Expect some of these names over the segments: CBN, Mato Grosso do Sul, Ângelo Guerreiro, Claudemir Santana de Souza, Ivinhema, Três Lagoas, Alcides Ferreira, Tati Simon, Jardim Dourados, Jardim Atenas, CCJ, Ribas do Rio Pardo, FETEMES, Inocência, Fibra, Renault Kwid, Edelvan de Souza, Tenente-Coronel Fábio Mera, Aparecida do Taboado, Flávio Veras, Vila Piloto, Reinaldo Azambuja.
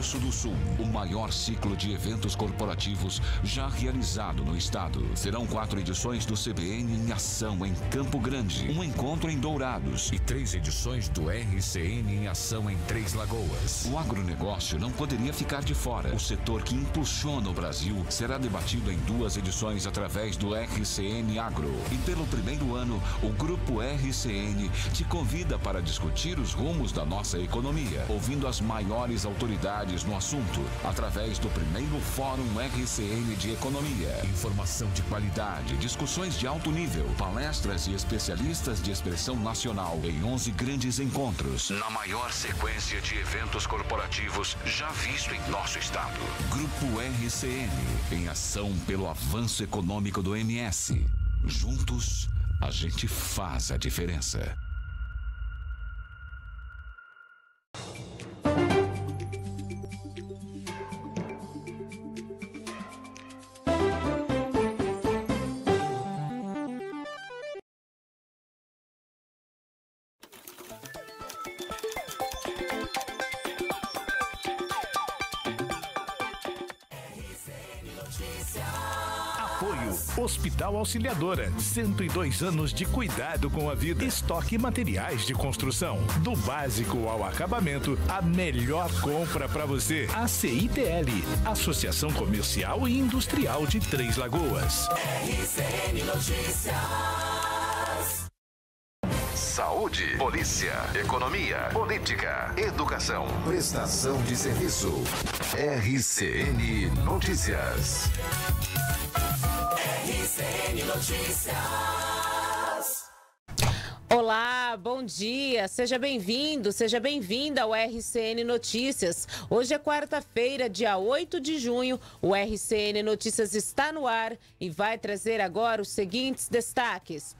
Grosso do Sul, o maior ciclo de eventos corporativos já realizado no estado. Serão 4 edições do CBN em ação em Campo Grande, um encontro em Dourados e 3 edições do RCN em ação em Três Lagoas. O agronegócio não poderia ficar de fora. O setor que impulsiona o Brasil será debatido em 2 edições através do RCN Agro. E pelo primeiro ano, o Grupo RCN te convida para discutir os rumos da nossa economia, ouvindo as maiores autoridades no assunto, através do primeiro Fórum RCN de Economia. Informação de qualidade, discussões de alto nível, palestras e especialistas de expressão nacional em 11 grandes encontros, na maior sequência de eventos corporativos já visto em nosso estado. Grupo RCN, em ação pelo avanço econômico do MS. Juntos, a gente faz a diferença. Hospital Auxiliadora, 102 anos de cuidado com a vida. Estoque e materiais de construção. Do básico ao acabamento, a melhor compra para você. ACITL, Associação Comercial e Industrial de Três Lagoas. RCN Notícias. Saúde, polícia, economia, política, educação, prestação de serviço. RCN Notícias. RCN Notícias. Olá, bom dia, seja bem-vindo, seja bem-vinda ao RCN Notícias. Hoje é quarta-feira, dia 8 de junho, o RCN Notícias está no ar e vai trazer agora os seguintes destaques.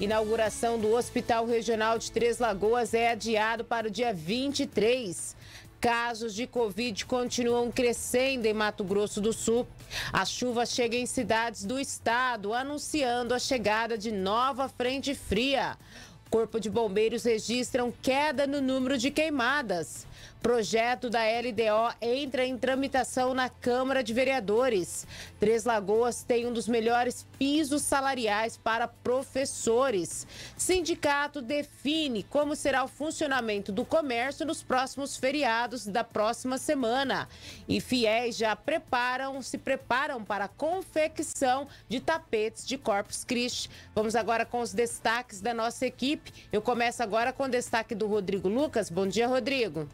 Inauguração do Hospital Regional de Três Lagoas é adiado para o dia 23. Casos de Covid continuam crescendo em Mato Grosso do Sul. A chuva chega em cidades do estado, anunciando a chegada de nova frente fria. Corpo de Bombeiros registram queda no número de queimadas. Projeto da LDO entra em tramitação na Câmara de Vereadores. Três Lagoas tem um dos melhores pisos salariais para professores. Sindicato define como será o funcionamento do comércio nos próximos feriados da próxima semana. E fiéis já se preparam para a confecção de tapetes de Corpus Christi. Vamos agora com os destaques da nossa equipe. Eu começo agora com o destaque do Rodrigo Lucas. Bom dia, Rodrigo.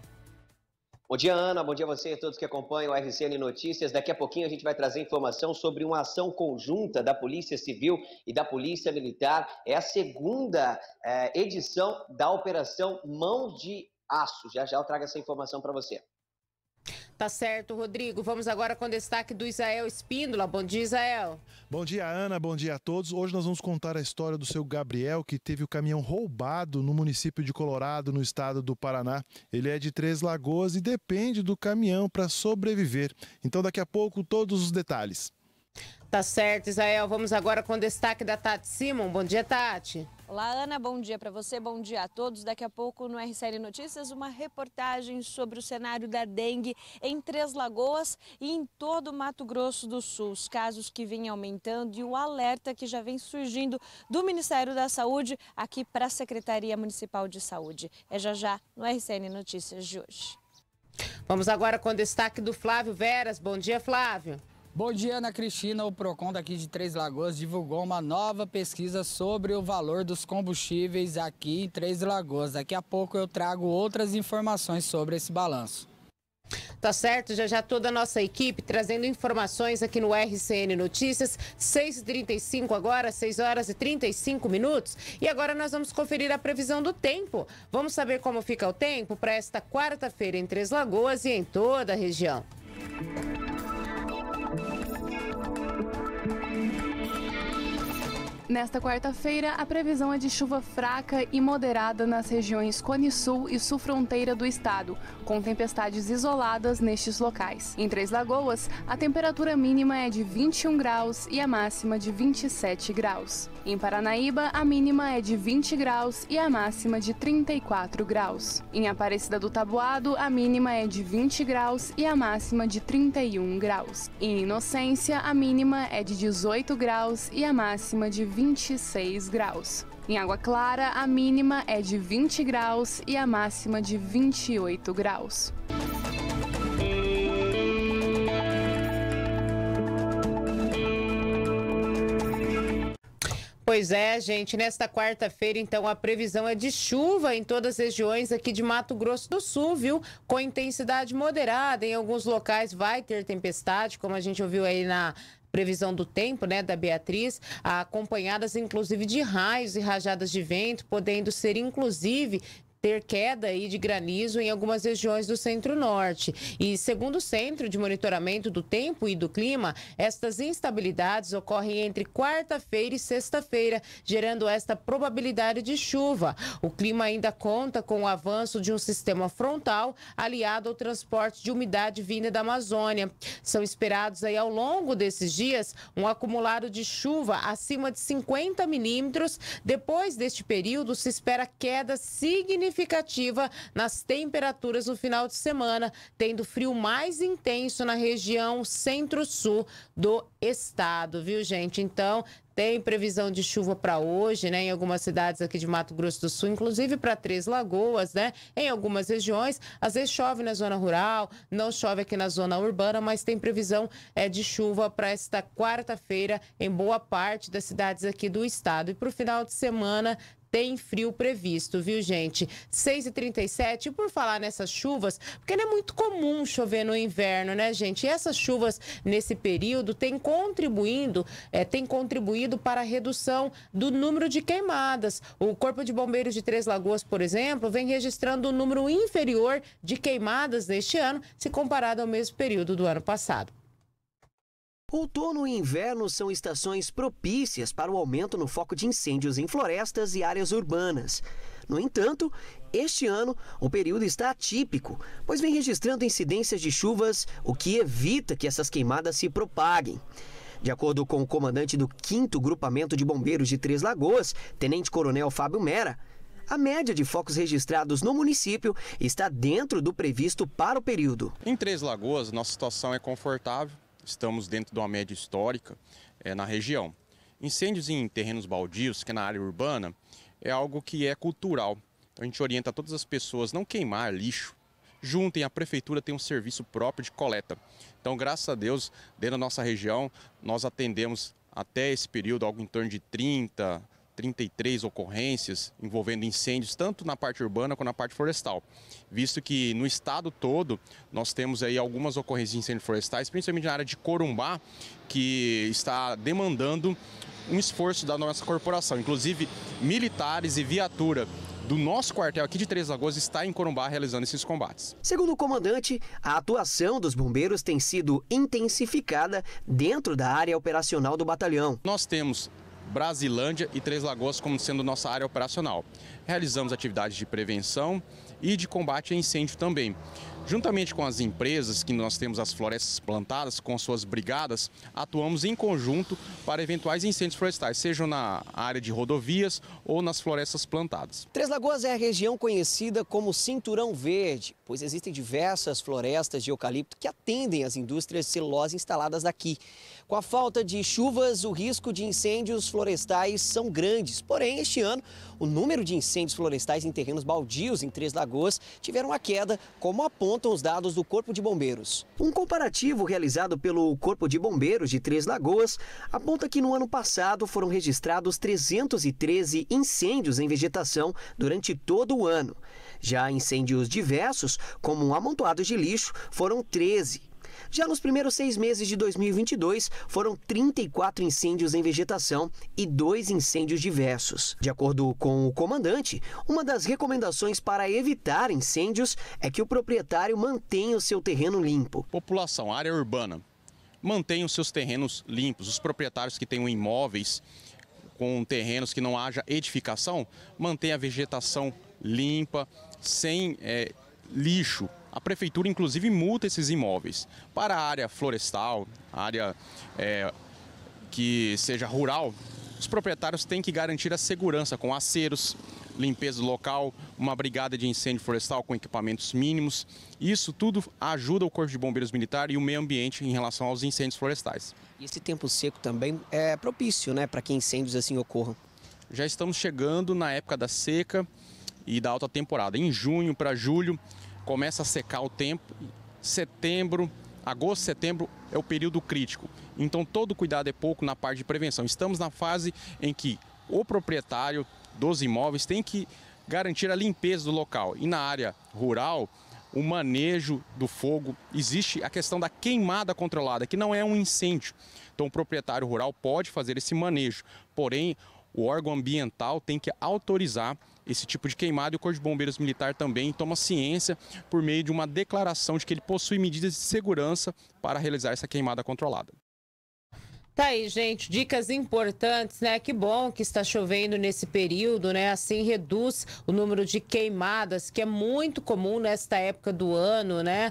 Bom dia, Ana. Bom dia a você e todos que acompanham o RCN Notícias. Daqui a pouquinho a gente vai trazer informação sobre uma ação conjunta da Polícia Civil e da Polícia Militar. É a segunda edição da Operação Mão de Aço. Já já eu trago essa informação para você. Tá certo, Rodrigo. Vamos agora com o destaque do Isael Espíndola. Bom dia, Isael. Bom dia, Ana. Bom dia a todos. Hoje nós vamos contar a história do seu Gabriel, que teve o caminhão roubado no município de Colorado, no estado do Paraná. Ele é de Três Lagoas e depende do caminhão para sobreviver. Então, daqui a pouco, todos os detalhes. Tá certo, Isael. Vamos agora com o destaque da Tati Simon. Bom dia, Tati. Olá, Ana. Bom dia para você, bom dia a todos. Daqui a pouco no RCN Notícias, uma reportagem sobre o cenário da dengue em Três Lagoas e em todo o Mato Grosso do Sul. Os casos que vêm aumentando e o alerta que já vem surgindo do Ministério da Saúde aqui para a Secretaria Municipal de Saúde. É já já no RCN Notícias de hoje. Vamos agora com o destaque do Flávio Veras. Bom dia, Flávio. Bom dia, Ana Cristina. O PROCON daqui de Três Lagoas divulgou uma nova pesquisa sobre o valor dos combustíveis aqui em Três Lagoas. Daqui a pouco eu trago outras informações sobre esse balanço. Tá certo, já já toda a nossa equipe trazendo informações aqui no RCN Notícias, 6h35 agora, 6 horas e 35 minutos. E agora nós vamos conferir a previsão do tempo. Vamos saber como fica o tempo para esta quarta-feira em Três Lagoas e em toda a região. Nesta quarta-feira, a previsão é de chuva fraca e moderada nas regiões Cone Sul e Sul Fronteira do estado, com tempestades isoladas nestes locais. Em Três Lagoas, a temperatura mínima é de 21 graus e a máxima de 27 graus. Em Paranaíba, a mínima é de 20 graus e a máxima de 34 graus. Em Aparecida do Taboado, a mínima é de 20 graus e a máxima de 31 graus. Em Inocência, a mínima é de 18 graus e a máxima de 26 graus. Em Água Clara, a mínima é de 20 graus e a máxima de 28 graus. Pois é, gente, nesta quarta-feira, então, a previsão é de chuva em todas as regiões aqui de Mato Grosso do Sul, viu? Com intensidade moderada, em alguns locais vai ter tempestade, como a gente ouviu aí na previsão do tempo, né, da Beatriz, acompanhadas inclusive de raios e rajadas de vento, podendo ser inclusive ter queda aí de granizo em algumas regiões do centro-norte. E segundo o Centro de Monitoramento do Tempo e do Clima, estas instabilidades ocorrem entre quarta-feira e sexta-feira, gerando esta probabilidade de chuva. O clima ainda conta com o avanço de um sistema frontal aliado ao transporte de umidade vinda da Amazônia. São esperados aí ao longo desses dias um acumulado de chuva acima de 50 milímetros. Depois deste período, se espera queda significativa nas temperaturas no final de semana, tendo frio mais intenso na região centro-sul do estado, viu, gente? Então, tem previsão de chuva para hoje, né, em algumas cidades aqui de Mato Grosso do Sul, inclusive para Três Lagoas, né, em algumas regiões. Às vezes chove na zona rural, não chove aqui na zona urbana, mas tem previsão de chuva para esta quarta-feira em boa parte das cidades aqui do estado. E para o final de semana tem frio previsto, viu, gente? 6h37, e por falar nessas chuvas, porque não é muito comum chover no inverno, né, gente? E essas chuvas nesse período têm contribuído para a redução do número de queimadas. O Corpo de Bombeiros de Três Lagoas, por exemplo, vem registrando um número inferior de queimadas neste ano, se comparado ao mesmo período do ano passado. Outono e inverno são estações propícias para o aumento no foco de incêndios em florestas e áreas urbanas. No entanto, este ano o período está atípico, pois vem registrando incidências de chuvas, o que evita que essas queimadas se propaguem. De acordo com o comandante do 5º Grupamento de Bombeiros de Três Lagoas, Tenente-Coronel Fábio Mera, a média de focos registrados no município está dentro do previsto para o período. Em Três Lagoas, nossa situação é confortável. Estamos dentro de uma média histórica na região. Incêndios em terrenos baldios, que é na área urbana, é algo que é cultural. Então, a gente orienta todas as pessoas a não queimar lixo. Juntem, a prefeitura tem um serviço próprio de coleta. Então, graças a Deus, dentro da nossa região, nós atendemos até esse período algo em torno de 30, 33 ocorrências envolvendo incêndios, tanto na parte urbana quanto na parte florestal, visto que no estado todo nós temos aí algumas ocorrências de incêndios florestais, principalmente na área de Corumbá, que está demandando um esforço da nossa corporação, inclusive militares e viatura do nosso quartel aqui de Três Lagoas está em Corumbá realizando esses combates. Segundo o comandante, a atuação dos bombeiros tem sido intensificada dentro da área operacional do batalhão. Nós temos Brasilândia e Três Lagoas como sendo nossa área operacional. Realizamos atividades de prevenção e de combate a incêndio também. Juntamente com as empresas que nós temos as florestas plantadas, com suas brigadas, atuamos em conjunto para eventuais incêndios florestais, sejam na área de rodovias ou nas florestas plantadas. Três Lagoas é a região conhecida como Cinturão Verde, pois existem diversas florestas de eucalipto que atendem as indústrias de celulose instaladas aqui. Com a falta de chuvas, o risco de incêndios florestais são grandes. Porém, este ano, o número de incêndios florestais em terrenos baldios em Três Lagoas tiveram uma queda, como apontam os dados do Corpo de Bombeiros. Um comparativo realizado pelo Corpo de Bombeiros de Três Lagoas aponta que no ano passado foram registrados 313 incêndios em vegetação durante todo o ano. Já incêndios diversos, como um amontoado de lixo, foram 13. Já nos primeiros 6 meses de 2022, foram 34 incêndios em vegetação e 2 incêndios diversos. De acordo com o comandante, uma das recomendações para evitar incêndios é que o proprietário mantenha o seu terreno limpo. População, área urbana, mantenha os seus terrenos limpos. Os proprietários que tenham imóveis com terrenos que não haja edificação, mantenha a vegetação limpa, sem lixo. A prefeitura, inclusive, multa esses imóveis. Para a área florestal, área que seja rural, os proprietários têm que garantir a segurança com aceros, limpeza do local, uma brigada de incêndio florestal com equipamentos mínimos. Isso tudo ajuda o Corpo de Bombeiros Militar e o meio ambiente em relação aos incêndios florestais. E esse tempo seco também é propício, né, para que incêndios assim ocorram? Já estamos chegando na época da seca e da alta temporada. Em junho para julho começa a secar o tempo, setembro... Agosto, setembro é o período crítico, então todo cuidado é pouco na parte de prevenção. Estamos na fase em que o proprietário dos imóveis tem que garantir a limpeza do local. E na área rural, o manejo do fogo, existe a questão da queimada controlada, que não é um incêndio. Então o proprietário rural pode fazer esse manejo, porém o órgão ambiental tem que autorizar esse tipo de queimada, e o Corpo de Bombeiros Militar também toma ciência por meio de uma declaração de que ele possui medidas de segurança para realizar essa queimada controlada. Tá aí, gente, dicas importantes, né? Que bom que está chovendo nesse período, né? Assim reduz o número de queimadas, que é muito comum nesta época do ano, né?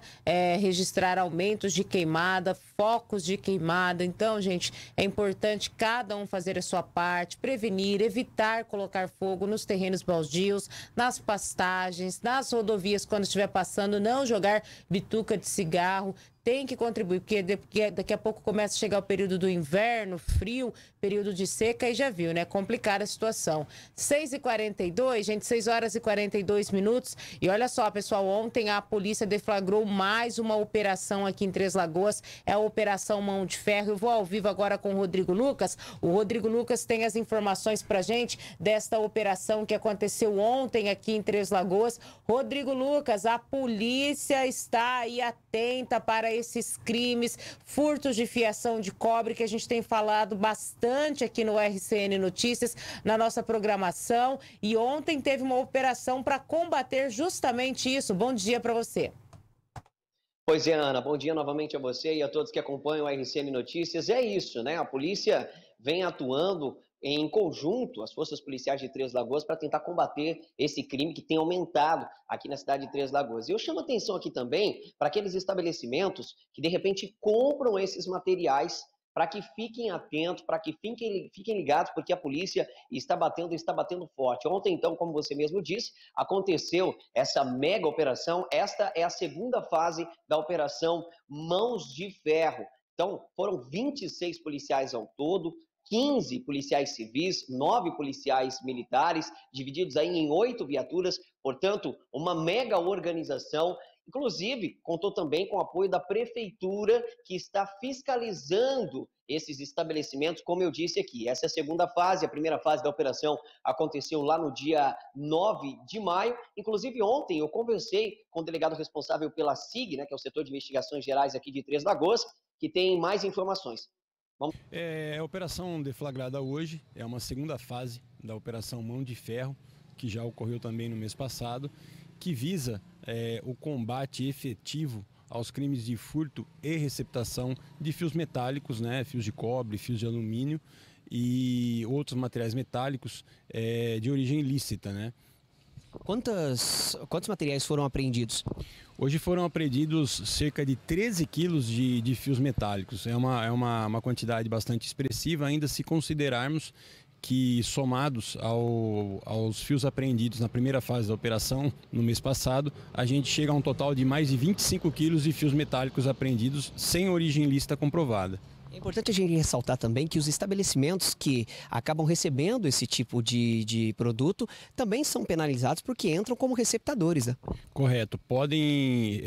Registrar aumentos de queimada, focos de queimada. Então, gente, é importante cada um fazer a sua parte, prevenir, evitar colocar fogo nos terrenos baldios, nas pastagens, nas rodovias, quando estiver passando, não jogar bituca de cigarro. Tem que contribuir, porque daqui a pouco começa a chegar o período do inverno, frio, período de seca, e já viu, né? Complicada a situação. 6h42, gente, 6h42. E olha só, pessoal, ontem a polícia deflagrou mais uma operação aqui em Três Lagoas, é a Operação Mão de Ferro. Eu vou ao vivo agora com o Rodrigo Lucas. O Rodrigo Lucas tem as informações pra gente desta operação que aconteceu ontem aqui em Três Lagoas. Rodrigo Lucas, a polícia está aí atenta para esses crimes, furtos de fiação de cobre, que a gente tem falado bastante aqui no RCN Notícias, na nossa programação, e ontem teve uma operação para combater justamente isso. Bom dia para você. Pois é, Ana, bom dia novamente a você e a todos que acompanham a RCN Notícias. É isso, né? A polícia vem atuando em conjunto, as forças policiais de Três Lagoas, para tentar combater esse crime que tem aumentado aqui na cidade de Três Lagoas. E eu chamo atenção aqui também para aqueles estabelecimentos que, de repente, compram esses materiais, para que fiquem atentos, para que fiquem ligados, porque a polícia está batendo forte. Ontem, então, como você mesmo disse, aconteceu essa mega operação. Esta é a segunda fase da Operação Mãos de Ferro. Então, foram 26 policiais ao todo, 15 policiais civis, 9 policiais militares, divididos aí em 8 viaturas, portanto, uma mega organização. Inclusive, contou também com o apoio da Prefeitura, que está fiscalizando esses estabelecimentos, como eu disse aqui. Essa é a segunda fase, a primeira fase da operação aconteceu lá no dia 9 de maio. Inclusive, ontem eu conversei com o delegado responsável pela SIG, né, que é o setor de investigações gerais aqui de Três Lagoas, que tem mais informações. A operação deflagrada hoje é uma segunda fase da Operação Mão de Ferro, que já ocorreu também no mês passado, que visa o combate efetivo aos crimes de furto e receptação de fios metálicos, né, fios de cobre, fios de alumínio e outros materiais metálicos de origem ilícita, né? Quantos materiais foram apreendidos? Hoje foram apreendidos cerca de 13 quilos de fios metálicos. É uma quantidade bastante expressiva, ainda se considerarmos que, somados aos fios apreendidos na primeira fase da operação, no mês passado, a gente chega a um total de mais de 25 quilos de fios metálicos apreendidos sem origem ilícita comprovada. É importante a gente ressaltar também que os estabelecimentos que acabam recebendo esse tipo de produto também são penalizados, porque entram como receptadores, né? Correto. Podem,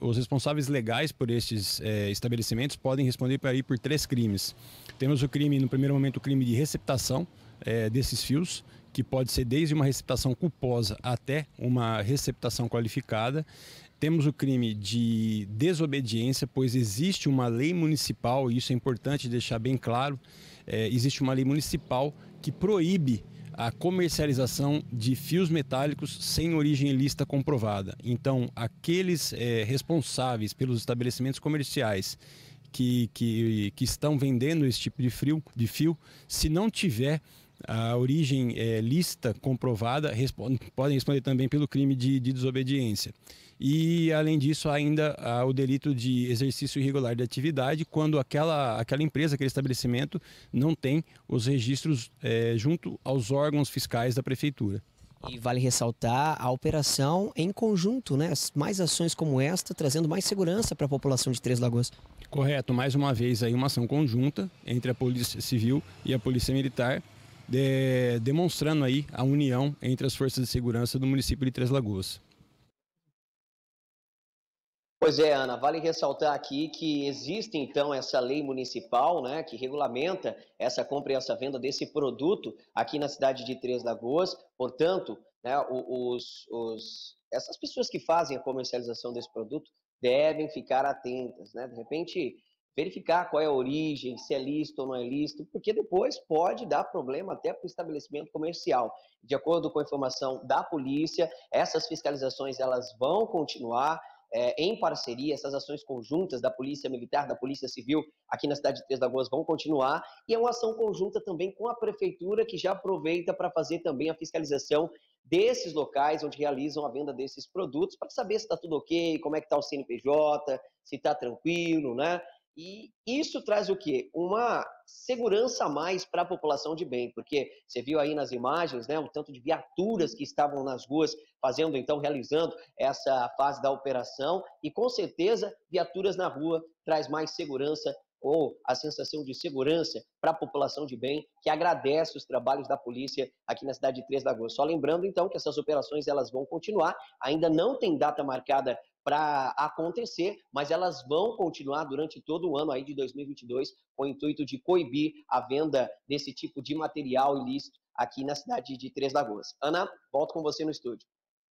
os responsáveis legais por estes estabelecimentos podem responder por 3 crimes. Temos o crime, no primeiro momento, o crime de receptação desses fios, que pode ser desde uma receptação culposa até uma receptação qualificada. Temos o crime de desobediência, pois existe uma lei municipal, e isso é importante deixar bem claro, existe uma lei municipal que proíbe a comercialização de fios metálicos sem origem ilícita comprovada. Então, aqueles responsáveis pelos estabelecimentos comerciais que estão vendendo esse tipo de fio, se não tiver a origem lícita comprovada, podem responder também pelo crime de desobediência. E, além disso, ainda há o delito de exercício irregular de atividade, quando aquela empresa, aquele estabelecimento, não tem os registros junto aos órgãos fiscais da prefeitura. E vale ressaltar a operação em conjunto, né? Mais ações como esta, trazendo mais segurança para a população de Três Lagoas. Correto, mais uma vez aí uma ação conjunta entre a Polícia Civil e a Polícia Militar, demonstrando aí a união entre as forças de segurança do município de Três Lagoas. Pois é, Ana, vale ressaltar aqui que existe então essa lei municipal, né, que regulamenta essa compra e essa venda desse produto aqui na cidade de Três Lagoas. Portanto, né, essas pessoas que fazem a comercialização desse produto devem ficar atentas, né? De repente, verificar qual é a origem, se é lícito ou não é lícito, porque depois pode dar problema até para o estabelecimento comercial. De acordo com a informação da polícia, essas fiscalizações elas vão continuar em parceria, essas ações conjuntas da Polícia Militar, da Polícia Civil aqui na cidade de Três Lagoas vão continuar, e é uma ação conjunta também com a Prefeitura, que já aproveita para fazer também a fiscalização desses locais onde realizam a venda desses produtos, para saber se está tudo ok, como é que está o CNPJ, se está tranquilo, né? E isso traz o quê? Uma segurança a mais para a população de bem, porque você viu aí nas imagens, né, o tanto de viaturas que estavam nas ruas fazendo, então, realizando essa fase da operação, e com certeza viaturas na rua traz mais segurança, ou a sensação de segurança para a população de bem, que agradece os trabalhos da polícia aqui na cidade de Três Lagoas. Só lembrando, então, que essas operações elas vão continuar, ainda não tem data marcada para acontecer, mas elas vão continuar durante todo o ano aí de 2022, com o intuito de coibir a venda desse tipo de material ilícito aqui na cidade de Três Lagoas. Ana, volto com você no estúdio.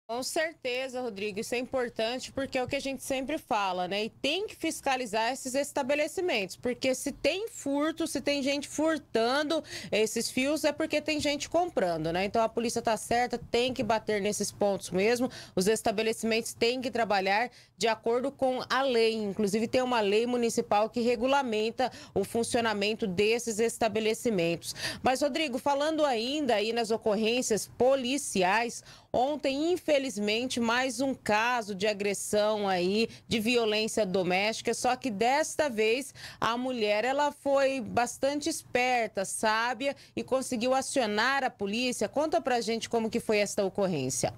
Com certeza, Rodrigo, isso é importante porque é o que a gente sempre fala, né? E tem que fiscalizar esses estabelecimentos, porque se tem furto, se tem gente furtando esses fios, é porque tem gente comprando, né? Então a polícia tá certa, tem que bater nesses pontos mesmo. Os estabelecimentos têm que trabalhar de acordo com a lei. Inclusive tem uma lei municipal que regulamenta o funcionamento desses estabelecimentos. Mas, Rodrigo, falando ainda aí nas ocorrências policiais, ontem, infelizmente, mais um caso de agressão aí, de violência doméstica, só que desta vez a mulher, ela foi bastante esperta, sábia, e conseguiu acionar a polícia. Conta pra gente como que foi esta ocorrência.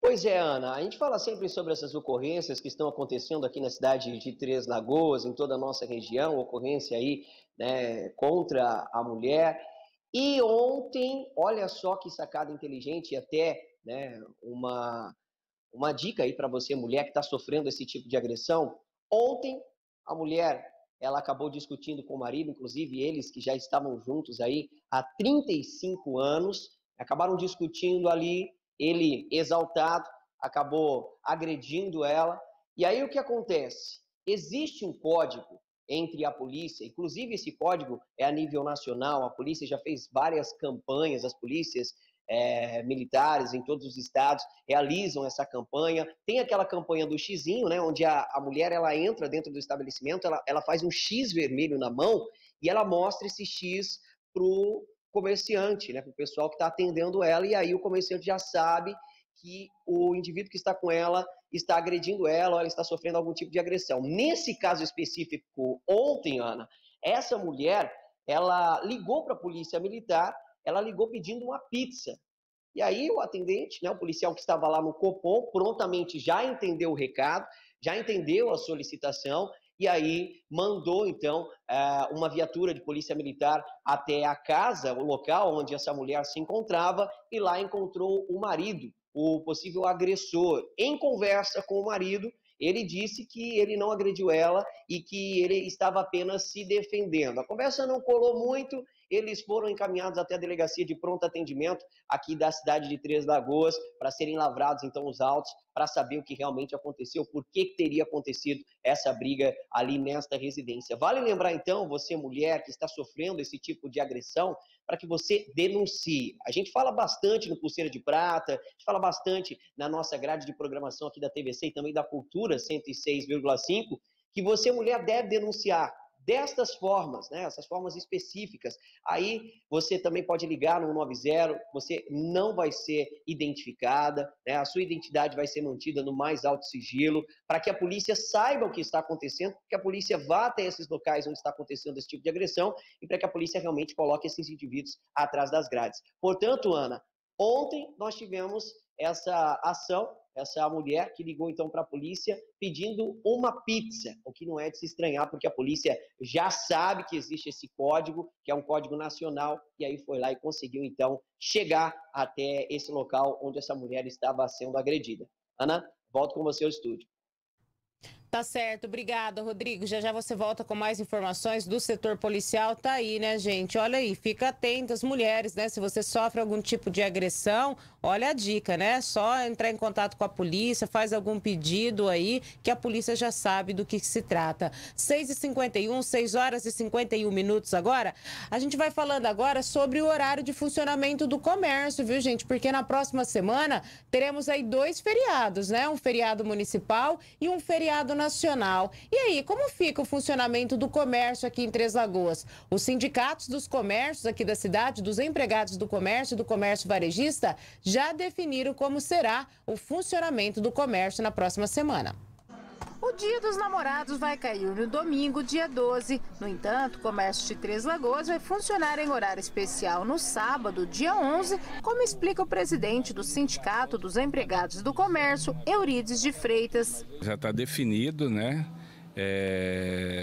Pois é, Ana, a gente fala sempre sobre essas ocorrências que estão acontecendo aqui na cidade de Três Lagoas, em toda a nossa região, ocorrência aí, né, contra a mulher. E ontem, olha só que sacada inteligente, e até, né, uma dica aí para você, mulher que está sofrendo esse tipo de agressão. Ontem, a mulher, ela acabou discutindo com o marido, inclusive eles que já estavam juntos aí há 35 anos, acabaram discutindo ali, ele exaltado, acabou agredindo ela. E aí o que acontece? Existe um código entre a polícia, inclusive esse código é a nível nacional, a polícia já fez várias campanhas, as polícias militares em todos os estados realizam essa campanha, tem aquela campanha do xizinho, né, onde a mulher ela entra dentro do estabelecimento, ela faz um X vermelho na mão e ela mostra esse X para o comerciante, né, para o pessoal que está atendendo ela, e aí o comerciante já sabe que o indivíduo que está com ela está agredindo ela, ou ela está sofrendo algum tipo de agressão. Nesse caso específico, ontem, Ana, essa mulher, ela ligou para a polícia militar, ela ligou pedindo uma pizza. E aí o atendente, né, o policial que estava lá no Copom, prontamente já entendeu o recado, já entendeu a solicitação, e aí mandou, então, uma viatura de polícia militar até a casa, o local onde essa mulher se encontrava, e lá encontrou o marido, o possível agressor. Em conversa com o marido, ele disse que ele não agrediu ela e que ele estava apenas se defendendo. A conversa não colou muito, eles foram encaminhados até a delegacia de pronto atendimento aqui da cidade de Três Lagoas para serem lavrados, então, os autos, para saber o que realmente aconteceu, por que teria acontecido essa briga ali nesta residência. Vale lembrar, então, você, mulher, que está sofrendo esse tipo de agressão, para que você denuncie. A gente fala bastante no Pulseira de Prata, a gente fala bastante na nossa grade de programação aqui da TVC e também da Cultura 106,5, que você, mulher, deve denunciar. destas formas, né? Essas formas específicas. Aí você também pode ligar no 190, você não vai ser identificada, né? A sua identidade vai ser mantida no mais alto sigilo, para que a polícia saiba o que está acontecendo, que a polícia vá até esses locais onde está acontecendo esse tipo de agressão e para que a polícia realmente coloque esses indivíduos atrás das grades. Portanto, Ana, ontem nós tivemos essa ação, essa mulher que ligou então para a polícia pedindo uma pizza, o que não é de se estranhar, porque a polícia já sabe que existe esse código, que é um código nacional, e aí foi lá e conseguiu então chegar até esse local onde essa mulher estava sendo agredida. Ana, volto com você ao estúdio. Tá certo, obrigada, Rodrigo. Já já você volta com mais informações do setor policial. Tá aí, né, gente? Olha aí, fica atenta as mulheres, né? Se você sofre algum tipo de agressão, olha a dica, né? Só entrar em contato com a polícia, faz algum pedido aí, que a polícia já sabe do que se trata. 6h51, 6 horas e 51 minutos agora. A gente vai falando agora sobre o horário de funcionamento do comércio, viu, gente? Porque na próxima semana teremos aí dois feriados, né? Um feriado municipal e um feriado nacional. E aí, como fica o funcionamento do comércio aqui em Três Lagoas? Os sindicatos dos comércios aqui da cidade, dos empregados do comércio e do comércio varejista, já definiram como será o funcionamento do comércio na próxima semana. O Dia dos Namorados vai cair no domingo, dia 12. No entanto, o comércio de Três Lagoas vai funcionar em horário especial no sábado, dia 11, como explica o presidente do Sindicato dos Empregados do Comércio, Eurides de Freitas. Já está definido, né?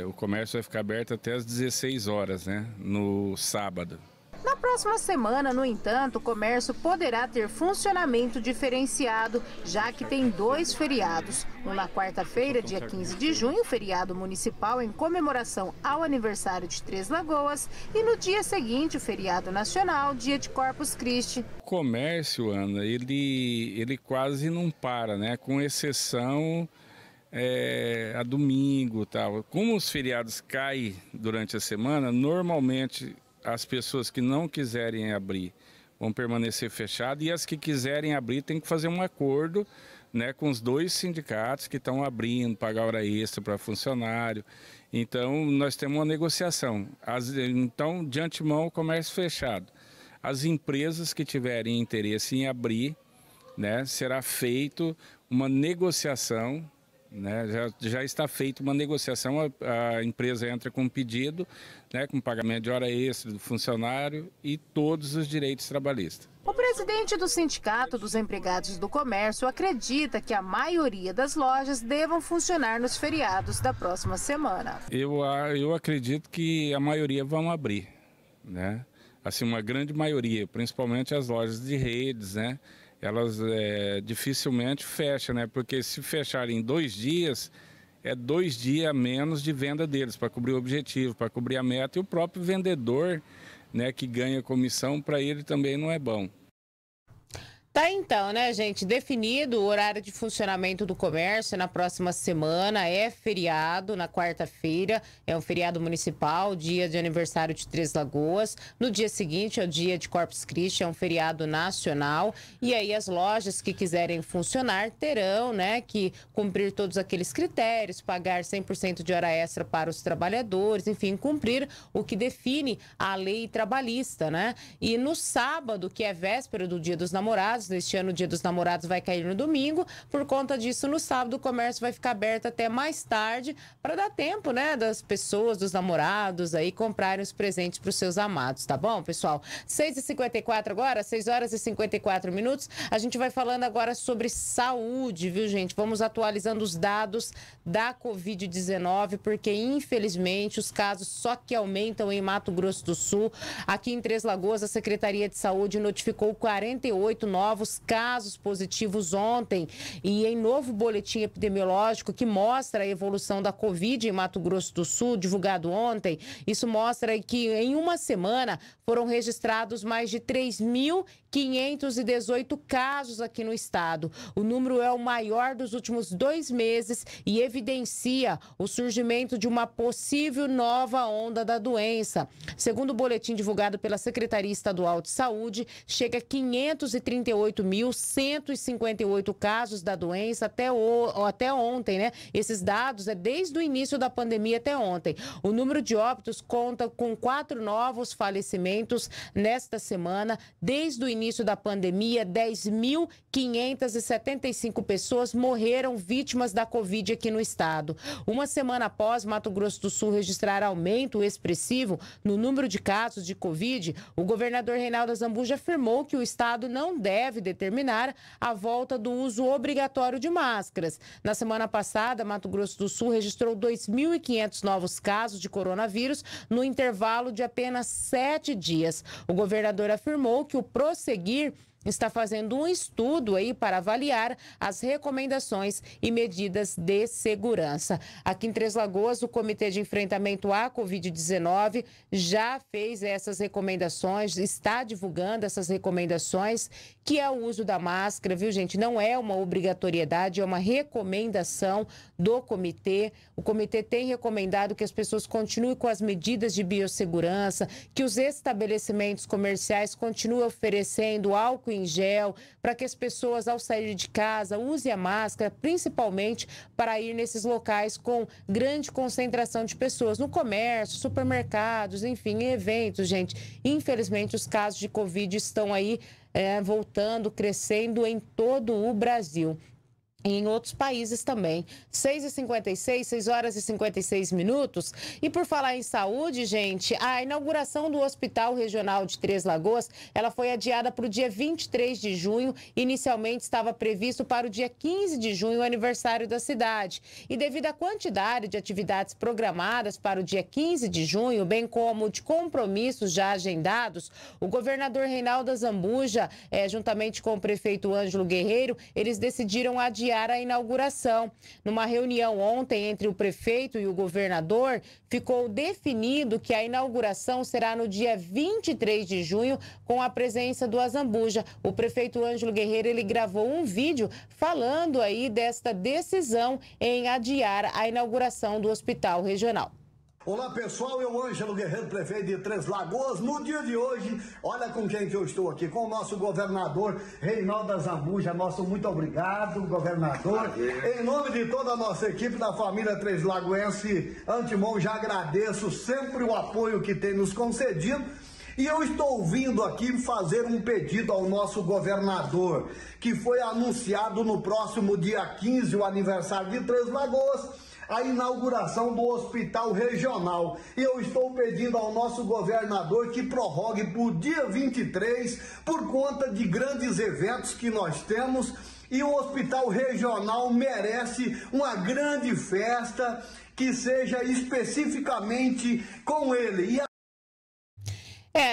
O comércio vai ficar aberto até às 16 horas, né? No sábado. Na próxima semana, no entanto, o comércio poderá ter funcionamento diferenciado, já que tem dois feriados. Um na quarta-feira, dia 15 de junho, feriado municipal em comemoração ao aniversário de Três Lagoas, e no dia seguinte, o feriado nacional, dia de Corpus Christi. O comércio, Ana, ele quase não para, né? Com exceção a domingo, tal. Como os feriados caem durante a semana, normalmente as pessoas que não quiserem abrir vão permanecer fechadas e as que quiserem abrir tem que fazer um acordo, né, com os dois sindicatos que estão abrindo, pagar hora extra para funcionário. Então, nós temos uma negociação. Então, de antemão, o comércio fechado. As empresas que tiverem interesse em abrir, né, será feito uma negociação, né, já está feita uma negociação, a empresa entra com um pedido, né, com pagamento de hora extra do funcionário e todos os direitos trabalhistas. O presidente do Sindicato dos Empregados do Comércio acredita que a maioria das lojas devam funcionar nos feriados da próxima semana. Eu acredito que a maioria vão abrir, né? Assim, uma grande maioria, principalmente as lojas de redes, né? Elas dificilmente fecham, né? Porque se fecharem 2 dias, é 2 dias a menos de venda deles, para cobrir o objetivo, para cobrir a meta. E o próprio vendedor, né, que ganha comissão, para ele também não é bom. Tá então, né, gente? Definido o horário de funcionamento do comércio na próxima semana. É feriado na quarta-feira, é um feriado municipal, dia de aniversário de Três Lagoas. No dia seguinte é o dia de Corpus Christi, é um feriado nacional. E aí as lojas que quiserem funcionar terão, né, que cumprir todos aqueles critérios, pagar 100% de hora extra para os trabalhadores, enfim, cumprir o que define a lei trabalhista, né? E no sábado, que é véspera do Dia dos Namorados, neste ano o Dia dos Namorados vai cair no domingo. Por conta disso, no sábado o comércio vai ficar aberto até mais tarde para dar tempo, né, das pessoas, dos namorados aí comprarem os presentes para os seus amados, tá bom, pessoal? 6h54 agora, 6 horas e 54 minutos. A gente vai falando agora sobre saúde, viu, gente? Vamos atualizando os dados da Covid-19, porque infelizmente os casos só que aumentam em Mato Grosso do Sul. Aqui em Três Lagoas, a Secretaria de Saúde notificou 48 novos casos positivos ontem, e em novo boletim epidemiológico que mostra a evolução da Covid em Mato Grosso do Sul, divulgado ontem, isso mostra que em uma semana foram registrados mais de 3.518 casos aqui no estado. O número é o maior dos últimos 2 meses e evidencia o surgimento de uma possível nova onda da doença. Segundo o boletim divulgado pela Secretaria Estadual de Saúde, chega a 538 38.158 casos da doença até ontem, né? Esses dados é desde o início da pandemia até ontem. O número de óbitos conta com 4 novos falecimentos nesta semana. Desde o início da pandemia, 10.575 pessoas morreram vítimas da Covid aqui no estado. Uma semana após Mato Grosso do Sul registrar aumento expressivo no número de casos de Covid, o governador Reinaldo Azambuja afirmou que o estado não deve determinar a volta do uso obrigatório de máscaras. Na semana passada, Mato Grosso do Sul registrou 2.500 novos casos de coronavírus no intervalo de apenas 7 dias. O governador afirmou que o prosseguir está fazendo um estudo aí para avaliar as recomendações e medidas de segurança. Aqui em Três Lagoas, o Comitê de Enfrentamento à Covid-19 já fez essas recomendações, está divulgando essas recomendações, que é o uso da máscara, viu, gente? Não é uma obrigatoriedade, é uma recomendação do comitê. O comitê tem recomendado que as pessoas continuem com as medidas de biossegurança, que os estabelecimentos comerciais continuem oferecendo álcool em gel, para que as pessoas, ao sair de casa, usem a máscara, principalmente para ir nesses locais com grande concentração de pessoas, no comércio, supermercados, enfim, eventos, gente. Infelizmente, os casos de Covid estão aí voltando, crescendo em todo o Brasil. Em outros países também. 6h56, 6h56. E por falar em saúde, gente, a inauguração do Hospital Regional de Três Lagoas, ela foi adiada para o dia 23 de junho. Inicialmente estava previsto para o dia 15 de junho, o aniversário da cidade. E devido à quantidade de atividades programadas para o dia 15 de junho, bem como de compromissos já agendados, o governador Reinaldo Azambuja, juntamente com o prefeito Ângelo Guerreiro, eles decidiram adiar a inauguração. Numa reunião ontem entre o prefeito e o governador, ficou definido que a inauguração será no dia 23 de junho, com a presença do Azambuja. O prefeito Ângelo Guerreiro, ele gravou um vídeo falando aí desta decisão em adiar a inauguração do Hospital Regional. Olá pessoal, eu Ângelo Guerreiro, prefeito de Três Lagoas. No dia de hoje, olha com quem que eu estou aqui, com o nosso governador Reinaldo Azambuja. Nosso muito obrigado, governador. Em nome de toda a nossa equipe da família Três Lagoense, antemão já agradeço sempre o apoio que tem nos concedido. E eu estou vindo aqui fazer um pedido ao nosso governador, que foi anunciado no próximo dia 15, o aniversário de Três Lagoas, a inauguração do Hospital Regional. E eu estou pedindo ao nosso governador que prorrogue para o dia 23, por conta de grandes eventos que nós temos, e o Hospital Regional merece uma grande festa, que seja especificamente com ele.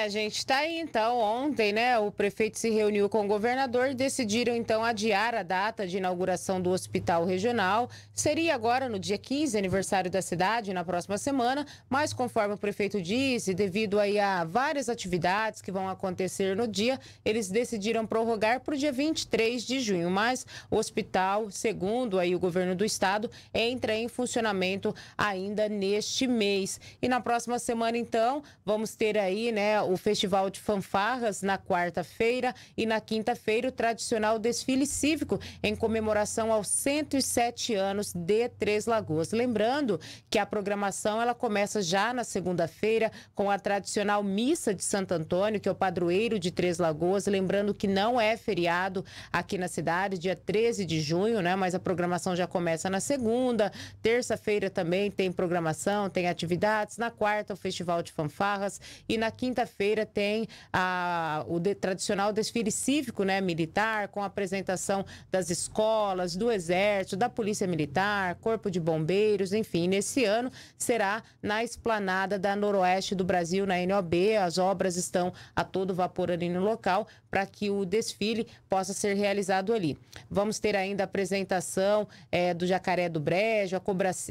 Gente, tá aí então, ontem, né, o prefeito se reuniu com o governador e decidiram então adiar a data de inauguração do Hospital Regional. Seria agora no dia 15, aniversário da cidade, na próxima semana, mas conforme o prefeito disse, devido aí a várias atividades que vão acontecer no dia, eles decidiram prorrogar para o dia 23 de junho, mas o hospital, segundo aí o governo do estado, entra em funcionamento ainda neste mês. E na próxima semana então, vamos ter aí, né, o Festival de Fanfarras na quarta-feira e na quinta-feira o tradicional desfile cívico em comemoração aos 107 anos de Três Lagoas. Lembrando que a programação ela começa já na segunda-feira com a tradicional Missa de Santo Antônio, que é o padroeiro de Três Lagoas. Lembrando que não é feriado aqui na cidade, dia 13 de junho, né? Mas a programação já começa na segunda, terça-feira também tem programação, tem atividades, na quarta o Festival de Fanfarras e na quinta feira tem o tradicional desfile cívico, né, militar, com a apresentação das escolas, do Exército, da Polícia Militar, Corpo de Bombeiros, enfim. Nesse ano será na Esplanada da Noroeste do Brasil, na NOB. As obras estão a todo vapor ali no local para que o desfile possa ser realizado ali. Vamos ter ainda a apresentação do Jacaré do Brejo,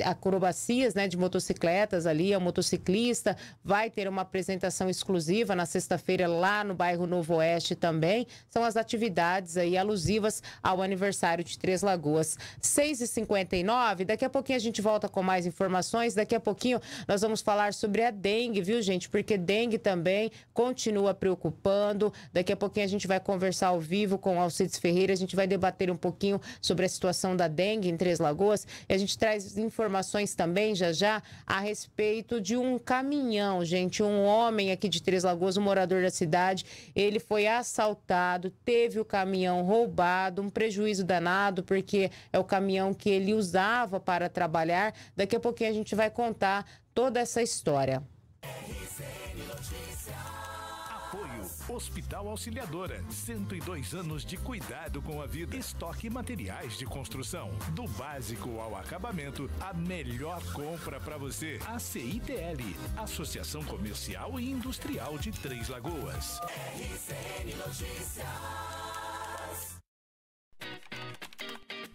acrobacias, né, de motocicletas ali. O motociclista vai ter uma apresentação exclusiva exclusiva na sexta-feira lá no bairro Novo Oeste também. São as atividades aí alusivas ao aniversário de Três Lagoas. 6h59, daqui a pouquinho a gente volta com mais informações. Daqui a pouquinho nós vamos falar sobre a dengue, viu, gente? Porque dengue também continua preocupando. Daqui a pouquinho a gente vai conversar ao vivo com Alcides Ferreira. A gente vai debater um pouquinho sobre a situação da dengue em Três Lagoas. E a gente traz informações também já já a respeito de um caminhão, gente. Um homem aqui de Três Lagoas, um morador da cidade, ele foi assaltado, teve o caminhão roubado, um prejuízo danado, porque é o caminhão que ele usava para trabalhar. Daqui a pouquinho a gente vai contar toda essa história. Hospital Auxiliadora, 102 anos de cuidado com a vida. Estoque materiais de construção. Do básico ao acabamento, a melhor compra para você. A CITL, Associação Comercial e Industrial de Três Lagoas. RCN Notícias.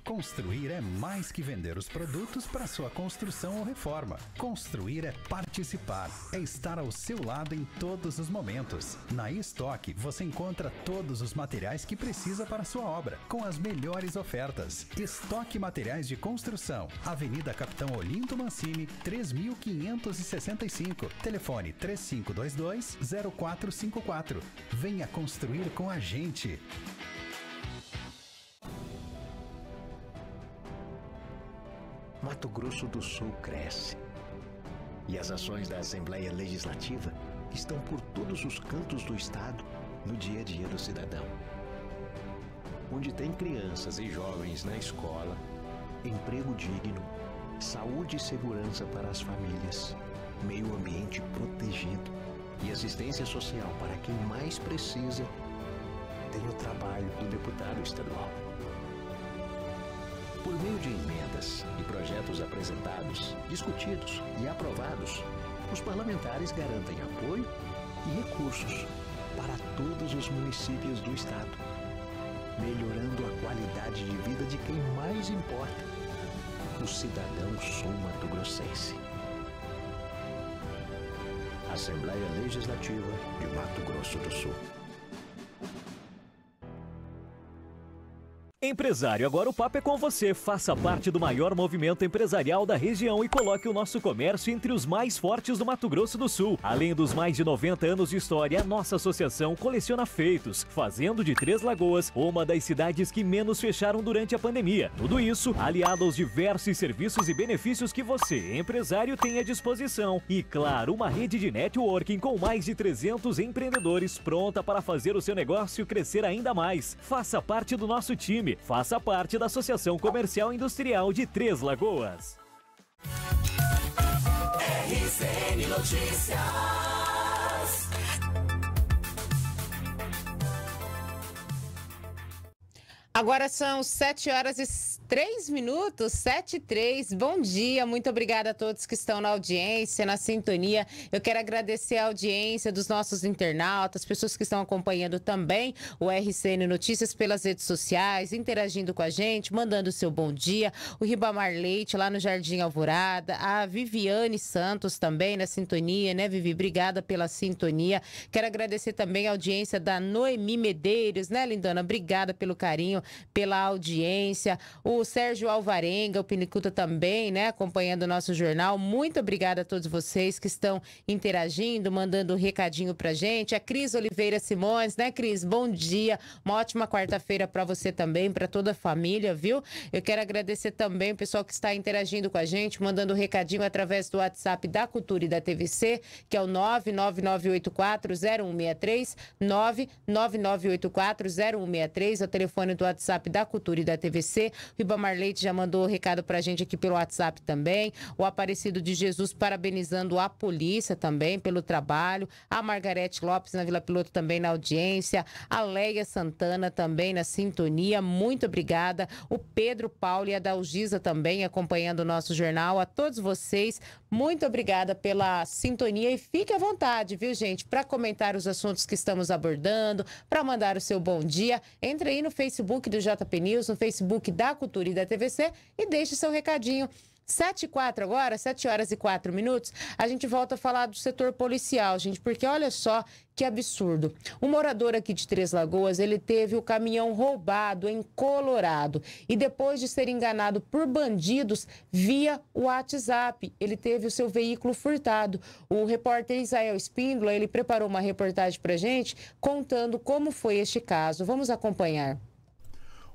Construir é mais que vender os produtos para sua construção ou reforma. Construir é participar, é estar ao seu lado em todos os momentos. Na estoque você encontra todos os materiais que precisa para sua obra, com as melhores ofertas. Estoque Materiais de Construção, Avenida Capitão Olinto Mancini, 3565, telefone 3522-0454. Venha construir com a gente. Mato Grosso do Sul cresce e as ações da Assembleia Legislativa estão por todos os cantos do Estado no dia a dia do cidadão. Onde tem crianças e jovens na escola, emprego digno, saúde e segurança para as famílias, meio ambiente protegido e assistência social para quem mais precisa, tem o trabalho do deputado estadual. Por meio de emendas e projetos apresentados, discutidos e aprovados, os parlamentares garantem apoio e recursos para todos os municípios do Estado, melhorando a qualidade de vida de quem mais importa, o cidadão sul-mato-grossense. Assembleia Legislativa de Mato Grosso do Sul. Empresário, agora o papo é com você. Faça parte do maior movimento empresarial da região e coloque o nosso comércio entre os mais fortes do Mato Grosso do Sul. Além dos mais de 90 anos de história, a nossa associação coleciona feitos, fazendo de Três Lagoas uma das cidades que menos fecharam durante a pandemia. Tudo isso aliado aos diversos serviços e benefícios que você, empresário, tem à disposição. E claro, uma rede de networking com mais de 300 empreendedores pronta para fazer o seu negócio crescer ainda mais. Faça parte do nosso time. Faça parte da Associação Comercial e Industrial de Três Lagoas. RCN Notícias. Agora são 7h03, 7h03. Bom dia, muito obrigada a todos que estão na audiência, na sintonia. Eu quero agradecer a audiência dos nossos internautas, pessoas que estão acompanhando também o RCN Notícias pelas redes sociais, interagindo com a gente, mandando o seu bom dia. O Ribamar Leite lá no Jardim Alvorada, a Viviane Santos também na sintonia, né, Vivi? Obrigada pela sintonia. Quero agradecer também a audiência da Noemi Medeiros, né, lindona? Obrigada pelo carinho, pela audiência. O Sérgio Alvarenga, o Pinicuta também, né, acompanhando o nosso jornal. Muito obrigada a todos vocês que estão interagindo, mandando um recadinho pra gente. A Cris Oliveira Simões, né, Cris? Bom dia, uma ótima quarta-feira pra você também, pra toda a família, viu? Eu quero agradecer também o pessoal que está interagindo com a gente, mandando um recadinho através do WhatsApp da Cultura e da TVC, que é o 99984-0163, 99984-0163, é o telefone do WhatsApp da Cultura e da TVC. O Ibamar Leite já mandou o recado pra gente aqui pelo WhatsApp também. O Aparecido de Jesus parabenizando a polícia também pelo trabalho. A Margarete Lopes na Vila Piloto também na audiência. A Leia Santana também na sintonia. Muito obrigada. O Pedro Paulo e a Dalgisa também acompanhando o nosso jornal. A todos vocês, muito obrigada pela sintonia e fique à vontade, viu, gente? Para comentar os assuntos que estamos abordando, para mandar o seu bom dia, entre aí no Facebook do JP News, no Facebook da Cultura e da TVC e deixe seu recadinho 7h04 agora, 7h04, a gente volta a falar do setor policial, gente, porque olha só que absurdo. Um morador aqui de Três Lagoas, ele teve o caminhão roubado em Colorado e depois de ser enganado por bandidos via WhatsApp, ele teve o seu veículo furtado. O repórter Isael Espíndola, ele preparou uma reportagem pra gente contando como foi este caso. Vamos acompanhar.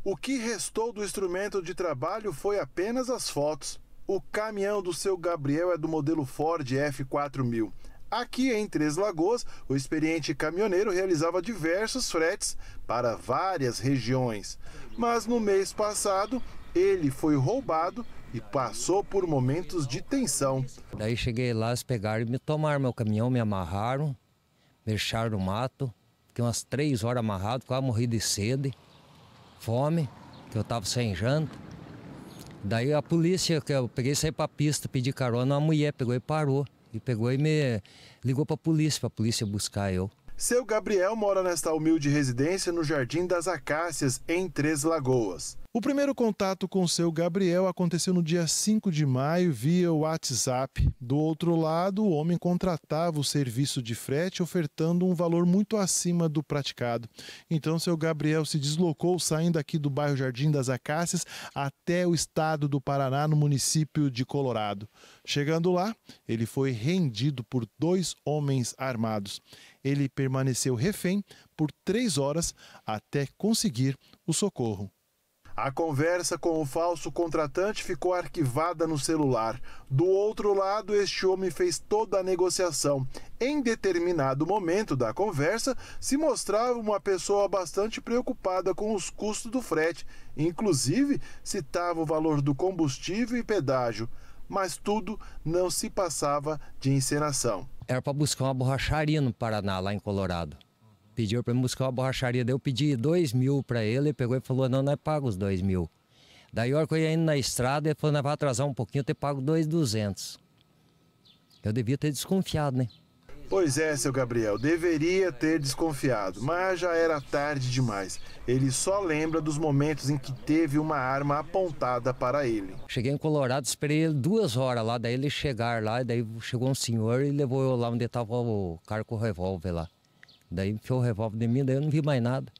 O que restou do instrumento de trabalho foi apenas as fotos. O caminhão do seu Gabriel é do modelo Ford F4000. Aqui em Três Lagoas, o experiente caminhoneiro realizava diversos fretes para várias regiões. Mas no mês passado, ele foi roubado e passou por momentos de tensão. Daí cheguei lá, eles pegaram e me tomaram meu caminhão, me amarraram, me deixaram no mato. Fiquei umas 3 horas amarrado, quase morri de sede, fome, que eu estava sem janta. Daí a polícia, que eu peguei e saí pra pista, pedi carona, uma mulher pegou e parou. E pegou e me ligou pra polícia buscar eu. Seu Gabriel mora nesta humilde residência no Jardim das Acácias, em Três Lagoas. O primeiro contato com seu Gabriel aconteceu no dia 5 de maio via WhatsApp. Do outro lado, o homem contratava o serviço de frete ofertando um valor muito acima do praticado. Então, seu Gabriel se deslocou saindo aqui do bairro Jardim das Acácias até o estado do Paraná, no município de Colorado. Chegando lá, ele foi rendido por 2 homens armados. Ele permaneceu refém por 3 horas até conseguir o socorro. A conversa com o falso contratante ficou arquivada no celular. Do outro lado, este homem fez toda a negociação. Em determinado momento da conversa, se mostrava uma pessoa bastante preocupada com os custos do frete. Inclusive, citava o valor do combustível e pedágio. Mas tudo não se passava de encenação. Era para buscar uma borracharia no Paraná, lá em Colorado. Pediu para me buscar uma borracharia, daí eu pedi 2.000 para ele, ele pegou e falou, não, nós paga os 2.000. Daí a hora que eu ia indo na estrada, ele falou, nós vai atrasar um pouquinho, eu ter pago 2.200. Eu devia ter desconfiado, né? Pois é, seu Gabriel, deveria ter desconfiado, mas já era tarde demais. Ele só lembra dos momentos em que teve uma arma apontada para ele. Cheguei em Colorado, esperei ele 2 horas lá, daí ele chegar lá, daí chegou um senhor e levou eu lá onde estava o cara com o revólver lá. Daí enfiou o revólver de mim, daí eu não vi mais nada.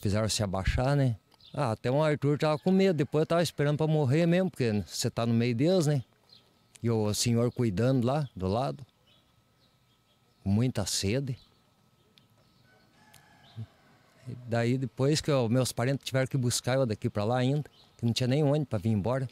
Fizeram se abaixar, né? Ah, até o Arthur tava com medo, depois eu tava esperando para morrer mesmo, porque você tá no meio deles, né? E o senhor cuidando lá, do lado. Com muita sede. E daí depois que meus parentes tiveram que buscar eu daqui para lá ainda, que não tinha nem ônibus para vir embora.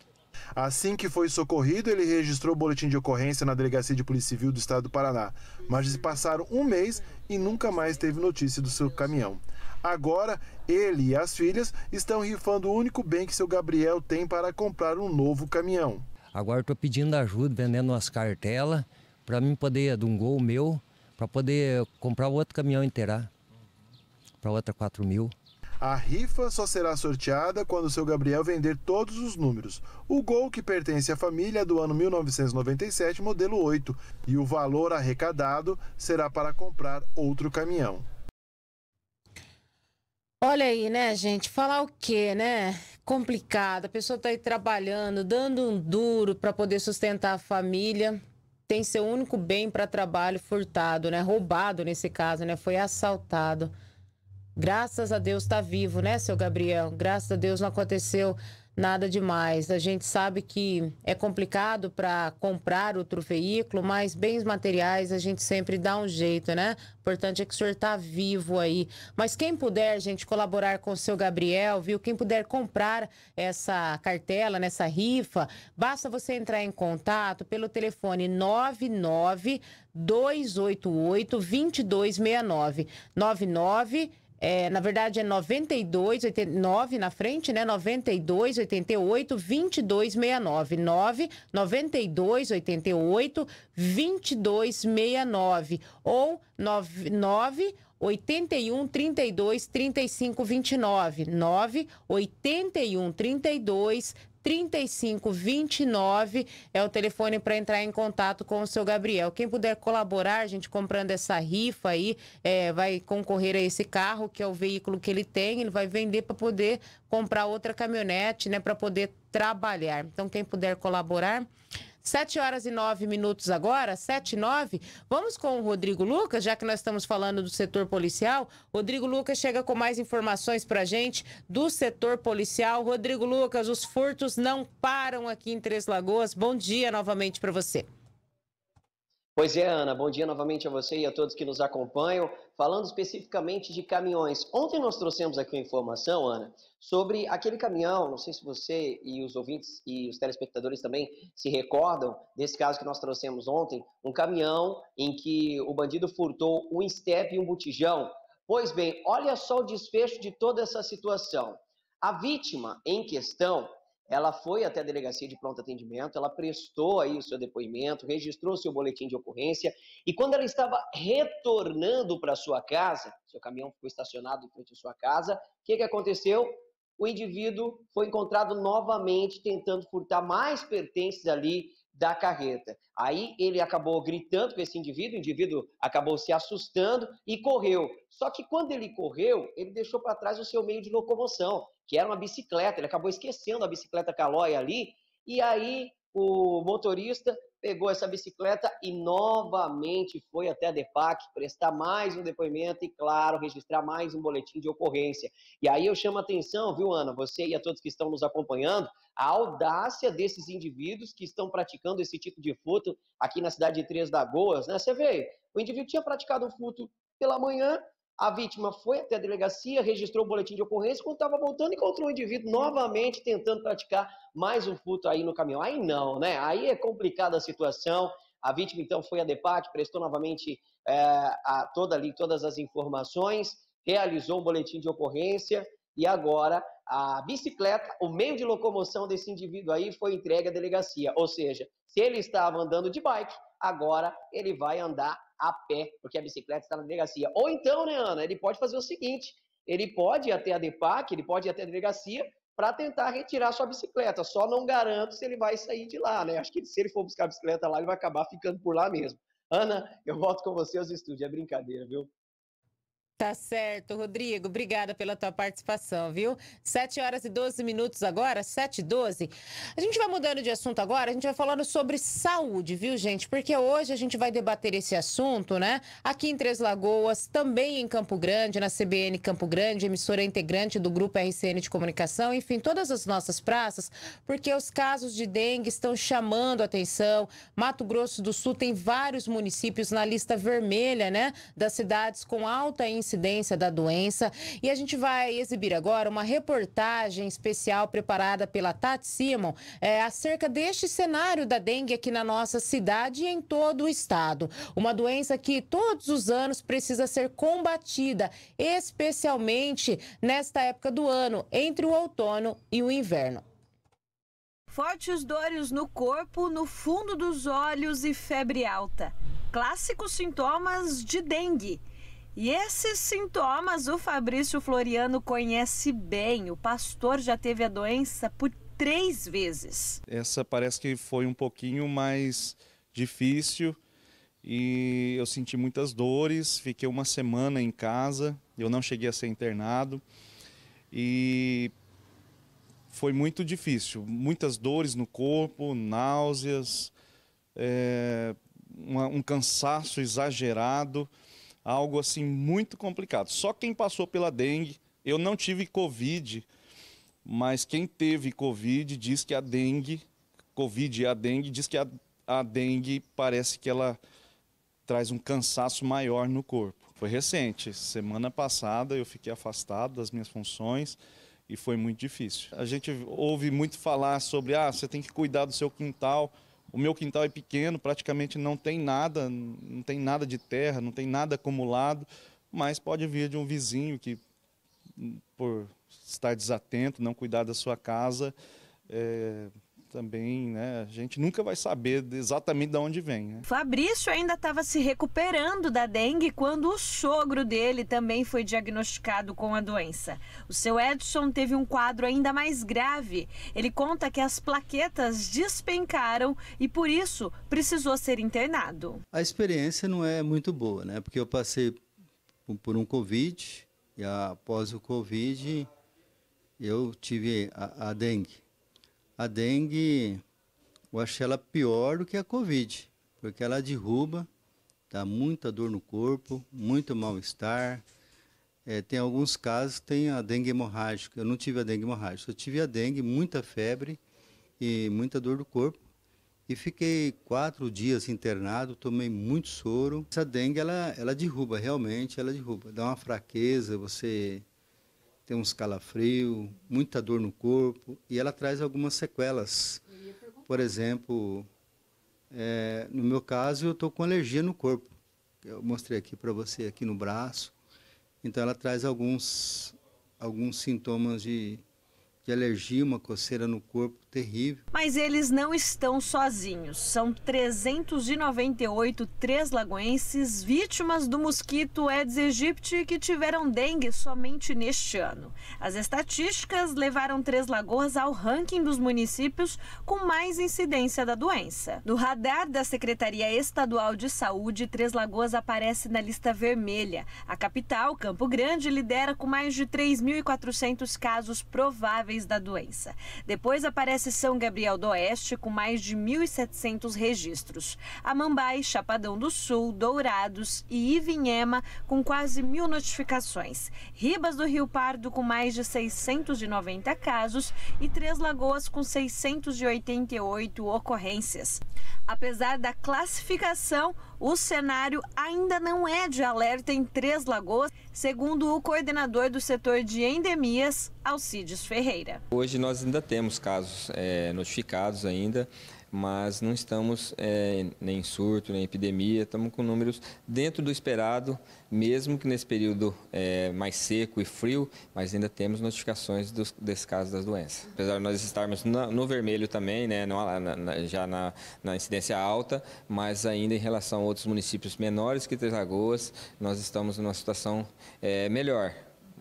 Assim que foi socorrido, ele registrou o boletim de ocorrência na Delegacia de Polícia Civil do Estado do Paraná. Mas se passaram um mês e nunca mais teve notícia do seu caminhão. Agora, ele e as filhas estão rifando o único bem que seu Gabriel tem para comprar um novo caminhão. Agora estou pedindo ajuda, vendendo umas cartelas, para mim poder, de um gol meu, para poder comprar outro caminhão inteirar, para outra 4.000. A rifa só será sorteada quando o seu Gabriel vender todos os números. O Gol, que pertence à família, é do ano 1997, modelo 8. E o valor arrecadado será para comprar outro caminhão. Olha aí, né, gente? Falar o quê, né? Complicado. A pessoa tá aí trabalhando, dando um duro para poder sustentar a família. Tem seu único bem para trabalho furtado, né? Roubado nesse caso, né? Foi assaltado. Graças a Deus está vivo, né, seu Gabriel? Graças a Deus não aconteceu nada demais. A gente sabe que é complicado para comprar outro veículo, mas bens materiais a gente sempre dá um jeito, né? O importante é que o senhor está vivo aí. Mas quem puder, gente, colaborar com o seu Gabriel, viu? Quem puder comprar essa cartela, nessa rifa, basta você entrar em contato pelo telefone 99-288-2269. 99 É, na verdade é 9289 na frente, né? 9288-2269. 99288-2269 ou 981-32-3529. 981-32-3529. 3529 é o telefone para entrar em contato com o seu Gabriel. Quem puder colaborar, a gente comprando essa rifa aí, vai concorrer a esse carro, que é o veículo que ele tem, ele vai vender para poder comprar outra caminhonete, né, para poder trabalhar. Então, quem puder colaborar... 7h09 agora, 7h09, vamos com o Rodrigo Lucas, já que nós estamos falando do setor policial. Rodrigo Lucas chega com mais informações pra gente do setor policial. Rodrigo Lucas, os furtos não param aqui em Três Lagoas. Bom dia novamente para você. Pois é, Ana, bom dia novamente a você e a todos que nos acompanham. Falando especificamente de caminhões, ontem nós trouxemos aqui uma informação, Ana, sobre aquele caminhão, não sei se você e os ouvintes e os telespectadores também se recordam desse caso que nós trouxemos ontem, um caminhão em que o bandido furtou um estepe e um botijão. Pois bem, olha só o desfecho de toda essa situação. A vítima em questão... Ela foi até a delegacia de pronto atendimento, ela prestou aí o seu depoimento, registrou o seu boletim de ocorrência e quando ela estava retornando para sua casa, seu caminhão ficou estacionado em frente à sua casa, o que aconteceu? O indivíduo foi encontrado novamente tentando furtar mais pertences ali da carreta. Aí ele acabou gritando com esse indivíduo, o indivíduo acabou se assustando e correu. Só que quando ele correu, ele deixou para trás o seu meio de locomoção, que era uma bicicleta, ele acabou esquecendo a bicicleta calói ali, e aí o motorista pegou essa bicicleta e novamente foi até a DEPAC prestar mais um depoimento e, claro, registrar mais um boletim de ocorrência. E aí eu chamo a atenção, viu, Ana, você e a todos que estão nos acompanhando, a audácia desses indivíduos que estão praticando esse tipo de furto aqui na cidade de Três Lagoas, né? Você vê, o indivíduo tinha praticado um furto pela manhã, a vítima foi até a delegacia, registrou o boletim de ocorrência, quando estava voltando, encontrou o indivíduo novamente tentando praticar mais um furto aí no caminhão. Aí não, né? Aí é complicada a situação. A vítima, então, foi à DEPAC, prestou novamente todas as informações, realizou um boletim de ocorrência e agora a bicicleta, o meio de locomoção desse indivíduo aí foi entregue à delegacia. Ou seja, se ele estava andando de bike, agora ele vai andar a pé, porque a bicicleta está na delegacia. Ou então, né, Ana, ele pode fazer o seguinte, ele pode ir até a DEPAC, ele pode ir até a delegacia para tentar retirar sua bicicleta, só não garanto se ele vai sair de lá, né? Acho que se ele for buscar a bicicleta lá, ele vai acabar ficando por lá mesmo. Ana, eu volto com você aos estúdios, é brincadeira, viu? Tá certo, Rodrigo. Obrigada pela tua participação, viu? 7h12 agora, 7h12. A gente vai mudando de assunto agora, a gente vai falando sobre saúde, viu, gente? Porque hoje a gente vai debater esse assunto, né? Aqui em Três Lagoas, também em Campo Grande, na CBN Campo Grande, emissora integrante do Grupo RCN de Comunicação, enfim, todas as nossas praças, porque os casos de dengue estão chamando a atenção. Mato Grosso do Sul tem vários municípios na lista vermelha, né? Das cidades com alta incidência da doença. E a gente vai exibir agora uma reportagem especial preparada pela Tati Simon acerca deste cenário da dengue aqui na nossa cidade e em todo o estado. Uma doença que todos os anos precisa ser combatida, especialmente nesta época do ano, entre o outono e o inverno. Fortes dores no corpo, no fundo dos olhos e febre alta. Clássicos sintomas de dengue. E esses sintomas o Fabrício Floriano conhece bem. O pastor já teve a doença por 3 vezes. Essa parece que foi um pouquinho mais difícil e eu senti muitas dores. Fiquei uma semana em casa, eu não cheguei a ser internado e foi muito difícil. Muitas dores no corpo, náuseas, um cansaço exagerado. Algo assim muito complicado. Só quem passou pela dengue, eu não tive Covid, mas quem teve Covid diz que a dengue, diz que a dengue parece que ela traz um cansaço maior no corpo. Foi recente, semana passada eu fiquei afastado das minhas funções e foi muito difícil. A gente ouve muito falar sobre, você tem que cuidar do seu quintal. O meu quintal é pequeno, praticamente não tem nada de terra, não tem nada acumulado, mas pode vir de um vizinho que, por estar desatento, não cuidar da sua casa, também, né, a gente nunca vai saber exatamente de onde vem. Né? Fabrício ainda estava se recuperando da dengue quando o sogro dele também foi diagnosticado com a doença. O seu Edson teve um quadro ainda mais grave. Ele conta que as plaquetas despencaram e por isso precisou ser internado. A experiência não é muito boa, né? Porque eu passei por um Covid e após o Covid eu tive a dengue. A dengue, eu achei ela pior do que a Covid, porque ela derruba, dá muita dor no corpo, muito mal-estar. É, tem alguns casos que tem a dengue hemorrágica. Eu não tive a dengue hemorrágica, eu tive a dengue, muita febre e muita dor do corpo. E fiquei 4 dias internado, tomei muito soro. Essa dengue, ela derruba, realmente ela derruba. Dá uma fraqueza, você... tem uns calafrios, muita dor no corpo e ela traz algumas sequelas. Por exemplo, no meu caso, eu estou com alergia no corpo. Eu mostrei aqui para você, aqui no braço. Então, ela traz alguns sintomas de alergia, uma coceira no corpo terrível. Mas eles não estão sozinhos. São 398 treslagoenses vítimas do mosquito Aedes aegypti que tiveram dengue somente neste ano. As estatísticas levaram Três Lagoas ao ranking dos municípios com mais incidência da doença. No radar da Secretaria Estadual de Saúde, Três Lagoas aparece na lista vermelha. A capital, Campo Grande, lidera com mais de 3.400 casos prováveis da doença. Depois aparece São Gabriel do Oeste com mais de 1.700 registros. Amambai, Chapadão do Sul, Dourados e Ivinhema com quase 1.000 notificações. Ribas do Rio Pardo com mais de 690 casos e Três Lagoas com 688 ocorrências. Apesar da classificação, o cenário ainda não é de alerta em Três Lagoas, segundo o coordenador do setor de endemias, Alcides Ferreira. Hoje nós ainda temos casos notificados ainda, mas não estamos nem em surto, nem em epidemia, estamos com números dentro do esperado, mesmo que nesse período mais seco e frio, mas ainda temos notificações desse caso das doenças. Apesar de nós estarmos no vermelho também, né, já na incidência alta, mas ainda em relação a outros municípios menores que Três Lagoas, nós estamos numa situação melhor,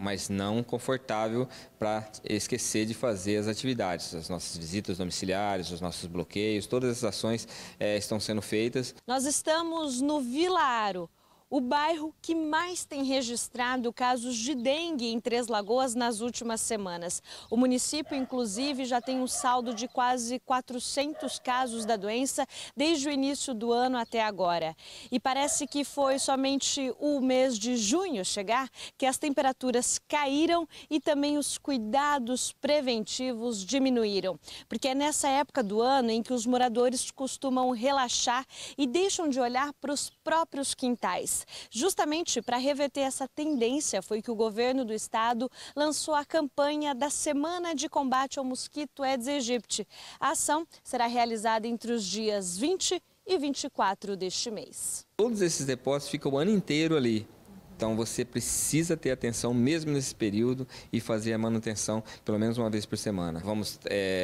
mas não confortável para esquecer de fazer as atividades, as nossas visitas domiciliares, os nossos bloqueios, todas as ações estão sendo feitas. Nós estamos no Vila Haro, o bairro que mais tem registrado casos de dengue em Três Lagoas nas últimas semanas. O município, inclusive, já tem um saldo de quase 400 casos da doença desde o início do ano até agora. E parece que foi somente o mês de junho chegar que as temperaturas caíram e também os cuidados preventivos diminuíram. Porque é nessa época do ano em que os moradores costumam relaxar e deixam de olhar para os próprios quintais. Justamente para reverter essa tendência foi que o governo do estado lançou a campanha da Semana de Combate ao Mosquito Aedes aegypti. A ação será realizada entre os dias 20 e 24 deste mês. Todos esses depósitos ficam o ano inteiro ali. Então você precisa ter atenção mesmo nesse período e fazer a manutenção pelo menos uma vez por semana. Vamos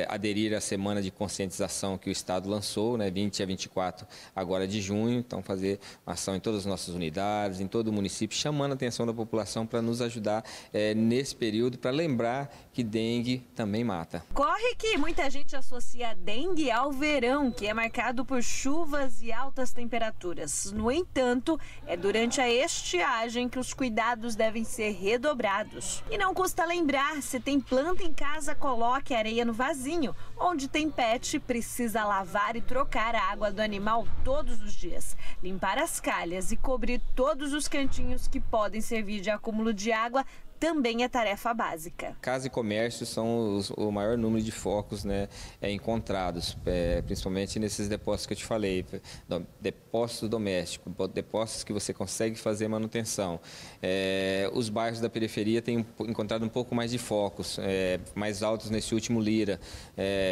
aderir à semana de conscientização que o Estado lançou, né, 20 a 24 agora de junho. Então fazer uma ação em todas as nossas unidades, em todo o município, chamando a atenção da população para nos ajudar nesse período, para lembrar que dengue também mata. Corre que muita gente associa a dengue ao verão, que é marcado por chuvas e altas temperaturas. No entanto, é durante a estiagem que os cuidados devem ser redobrados. E não custa lembrar, se tem planta em casa, coloque areia no vasinho. Onde tem pet, precisa lavar e trocar a água do animal todos os dias. Limpar as calhas e cobrir todos os cantinhos que podem servir de acúmulo de água também é tarefa básica. Casa e comércio são o maior número de focos, né, encontrados, principalmente nesses depósitos que eu te falei, depósito doméstico, depósitos que você consegue fazer manutenção. Os bairros da periferia têm encontrado um pouco mais de focos, mais altos nesse último Lira.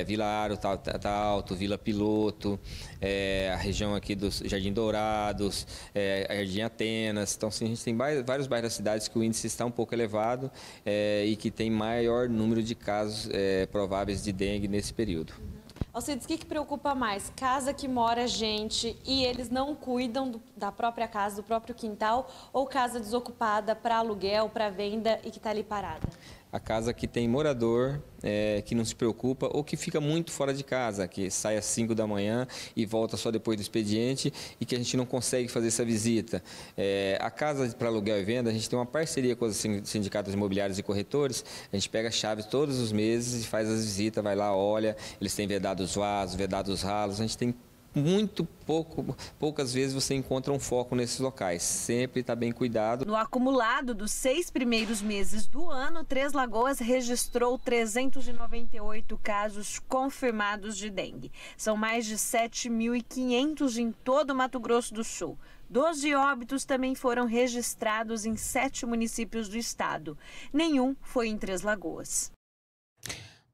Vila Haro está alto, Vila Piloto, a região aqui do Jardim Dourados, Jardim Atenas. Então, sim, a gente tem vários bairros das cidades que o índice está um pouco elevado. E que tem maior número de casos prováveis de dengue nesse período. Alcides, o que preocupa mais? Casa que mora gente e eles não cuidam da própria casa, do próprio quintal, ou casa desocupada para aluguel, para venda e que está ali parada? A casa que tem morador, que não se preocupa ou que fica muito fora de casa, que sai às 5 da manhã e volta só depois do expediente e que a gente não consegue fazer essa visita. A casa para aluguel e venda, a gente tem uma parceria com os sindicatos imobiliários e corretores, a gente pega a chave todos os meses e faz as visitas, vai lá, olha, eles têm vedado os vasos, vedado os ralos, a gente tem poucas vezes você encontra um foco nesses locais. Sempre está bem cuidado. No acumulado dos 6 primeiros meses do ano, Três Lagoas registrou 398 casos confirmados de dengue. São mais de 7.500 em todo o Mato Grosso do Sul. 12 óbitos também foram registrados em 7 municípios do estado. Nenhum foi em Três Lagoas.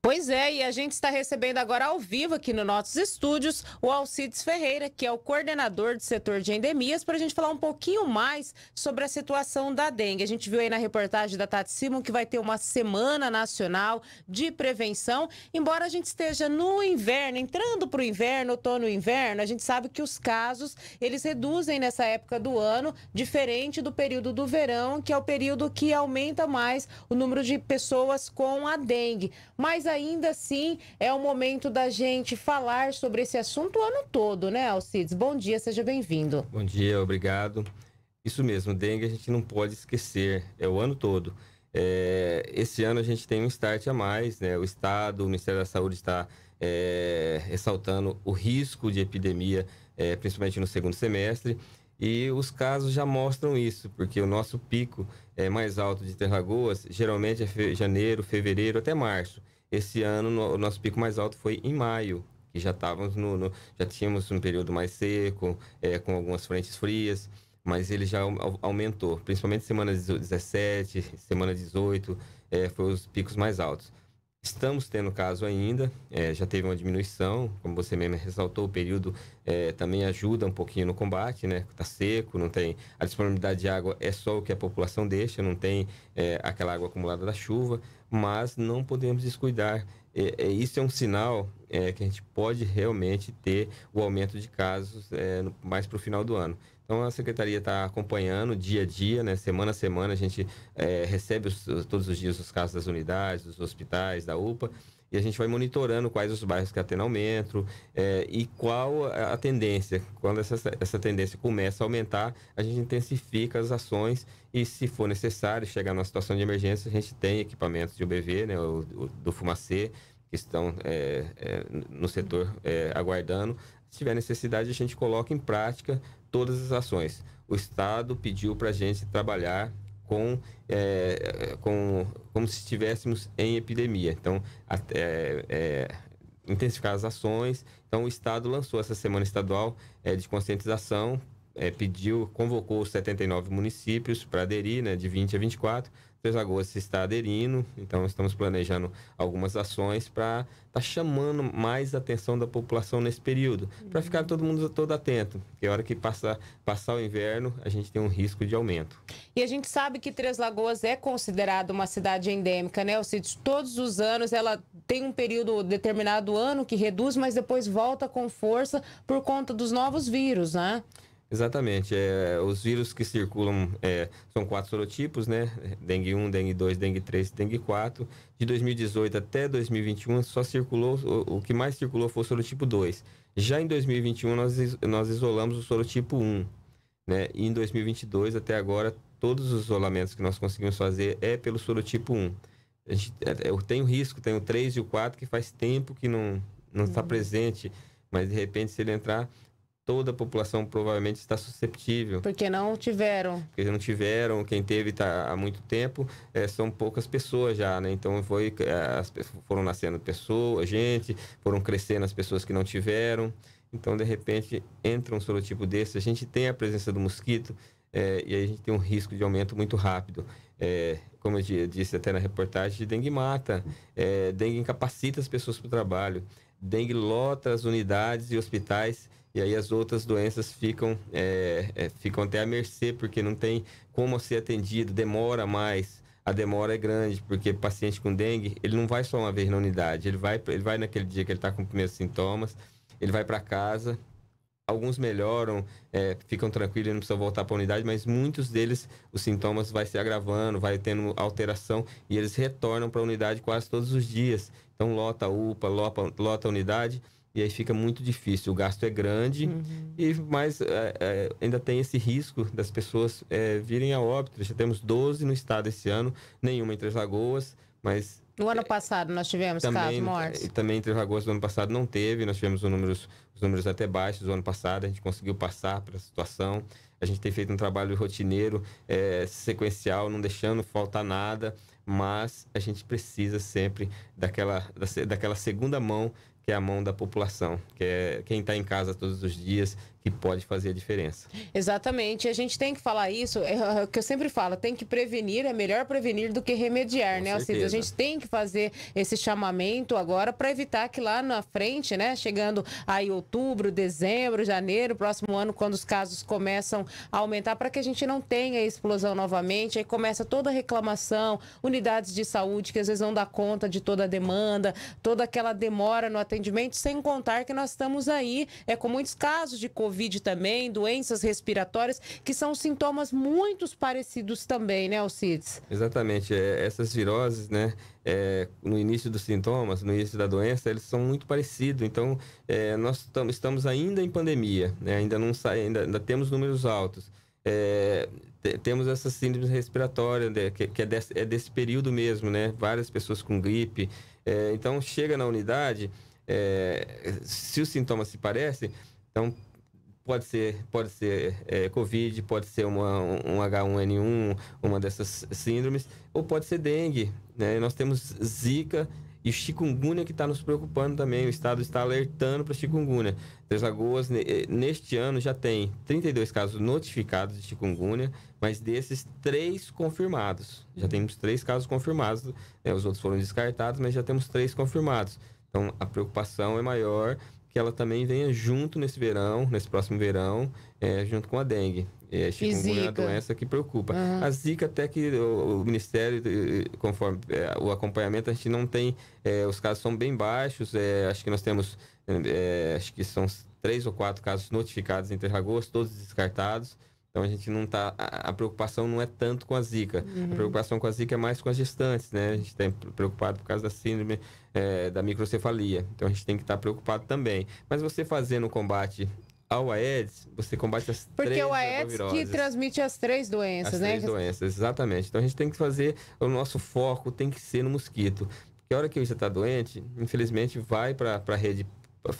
Pois é, e a gente está recebendo agora ao vivo aqui nos nossos estúdios o Alcides Ferreira, que é o coordenador do setor de endemias, para a gente falar um pouquinho mais sobre a situação da dengue. A gente viu aí na reportagem da Tati Simon que vai ter uma semana nacional de prevenção. Embora a gente esteja no inverno, entrando para o inverno, outono e inverno, a gente sabe que os casos, eles reduzem nessa época do ano, diferente do período do verão, que é o período que aumenta mais o número de pessoas com a dengue. Mas ainda assim, é o momento da gente falar sobre esse assunto o ano todo, né, Alcides? Bom dia, seja bem-vindo. Bom dia, obrigado. Isso mesmo, dengue a gente não pode esquecer, é o ano todo. Esse ano a gente tem um start a mais, né? O Estado, o Ministério da Saúde está ressaltando o risco de epidemia, principalmente no segundo semestre, e os casos já mostram isso, porque o nosso pico mais alto de Três Lagoas geralmente é janeiro, fevereiro, até março. Esse ano, o nosso pico mais alto foi em maio, que já estávamos já tínhamos um período mais seco, com algumas frentes frias, mas ele já aumentou, principalmente semana 17, semana 18, foram os picos mais altos. Estamos tendo caso ainda, já teve uma diminuição, como você mesmo ressaltou, o período também ajuda um pouquinho no combate, né? Está seco, não tem... A disponibilidade de água é só o que a população deixa, não tem aquela água acumulada da chuva, mas não podemos descuidar. Isso é um sinal que a gente pode realmente ter o aumento de casos mais para o final do ano. Então, a Secretaria está acompanhando dia a dia, né? Semana a semana, a gente recebe todos os dias os casos das unidades, dos hospitais, da UPA, e a gente vai monitorando quais os bairros que está tendo aumento e qual a tendência. Quando essa tendência começa a aumentar, a gente intensifica as ações e, se for necessário, chegar numa situação de emergência, a gente tem equipamentos de UBV, né, do fumacê, que estão no setor aguardando. Se tiver necessidade, a gente coloca em prática todas as ações. O Estado pediu para a gente trabalhar como se estivéssemos em epidemia. Então, intensificar as ações. Então, o Estado lançou essa semana estadual de conscientização, convocou os 79 municípios para aderir, né, de 20 a 24. Três Lagoas se está aderindo, então estamos planejando algumas ações para estar chamando mais a atenção da população nesse período, para ficar todo mundo atento, porque a hora que passar o inverno, a gente tem um risco de aumento. E a gente sabe que Três Lagoas é considerada uma cidade endêmica, né, Alcides? Todos os anos ela tem um período determinado ano que reduz, mas depois volta com força por conta dos novos vírus, né? Exatamente. Os vírus que circulam são 4 sorotipos, né? Dengue 1, dengue 2, dengue 3, dengue 4. De 2018 até 2021, só circulou, o que mais circulou foi o sorotipo 2. Já em 2021, nós isolamos o sorotipo 1, né? E em 2022, até agora, todos os isolamentos que nós conseguimos fazer pelo sorotipo 1. A gente, tem o risco, tem o 3 e o 4, que faz tempo que não está presente, mas de repente, se ele entrar... Toda a população provavelmente está susceptível. Porque não tiveram, quem teve há muito tempo, são poucas pessoas já, né? Então foram nascendo pessoas, foram crescendo as pessoas que não tiveram. Então, de repente, entra um sorotipo desse, a gente tem a presença do mosquito e aí a gente tem um risco de aumento muito rápido. Como eu disse até na reportagem, dengue mata, dengue incapacita as pessoas para o trabalho, dengue lota as unidades e hospitais. E aí as outras doenças ficam até à mercê, porque não tem como ser atendido, demora mais. a demora é grande, porque paciente com dengue, ele não vai só uma vez na unidade, ele vai naquele dia que ele está com os primeiros sintomas, ele vai para casa, alguns melhoram, ficam tranquilos, não precisam voltar para a unidade, mas muitos deles, os sintomas vai se agravando, vai tendo alteração e eles retornam para a unidade quase todos os dias. Então, lota a UPA, lota a unidade e aí fica muito difícil, o gasto é grande, e mais ainda tem esse risco das pessoas virem a óbito. Já temos 12 no estado esse ano, nenhuma em Três Lagoas, mas... No ano passado nós tivemos casos mortos. Também em Três Lagoas no ano passado não teve, nós tivemos os números até baixos do ano passado, a gente conseguiu passar para a situação. A gente tem feito um trabalho rotineiro, sequencial, não deixando faltar nada, mas a gente precisa sempre daquela segunda mão, que é a mão da população, que é quem está em casa todos os dias, que pode fazer a diferença. Exatamente, a gente tem que falar isso, é o que eu sempre falo, tem que prevenir, é melhor prevenir do que remediar, com né, Alcides? A gente tem que fazer esse chamamento agora para evitar que lá na frente, né, chegando aí outubro, dezembro, janeiro, próximo ano, quando os casos começam a aumentar, para que a gente não tenha explosão novamente, aí começa toda a reclamação, unidades de saúde que às vezes não dá conta de toda a demanda, toda aquela demora no atendimento, sem contar que nós estamos aí com muitos casos de Covid também, doenças respiratórias, que são sintomas muito parecidos também, né, Alcides? Exatamente. Essas viroses, né, no início dos sintomas, no início da doença, eles são muito parecidos. Então, nós estamos ainda em pandemia, né? Ainda temos números altos. Temos essa síndrome respiratória, né, que é desse período mesmo, né? Várias pessoas com gripe. Então, chega na unidade, se os sintomas se parecem, então... Pode ser Covid, pode ser um H1N1, uma dessas síndromes, ou pode ser dengue, né? Nós temos zika e chikungunya, que está nos preocupando também. O Estado está alertando para chikungunya. Três Lagoas, neste ano, já tem 32 casos notificados de chikungunya, mas desses, 3 confirmados. Já temos 3 casos confirmados, né? Os outros foram descartados, mas já temos 3 confirmados. Então, a preocupação é maior... que ela também venha junto nesse verão, nesse próximo verão, junto com a dengue. Chikungunya é uma doença que preocupa. Uhum. A zika, até que o Ministério, conforme o acompanhamento, a gente não tem... os casos são bem baixos, acho que nós temos... acho que são 3 ou 4 casos notificados em Três Lagoas, todos descartados. Então, a gente não tá... A preocupação não é tanto com a zika. Uhum. A preocupação com a zika é mais com as gestantes, né? A gente está preocupado por causa da síndrome da microcefalia. Então, a gente tem que estar preocupado também. Mas você fazendo o combate ao Aedes, você combate as três doenças. Porque o Aedes que transmite as 3 doenças, né? As 3 doenças, exatamente. Então, a gente tem que fazer... O nosso foco tem que ser no mosquito. Porque a hora que ele já está doente, infelizmente, vai para a rede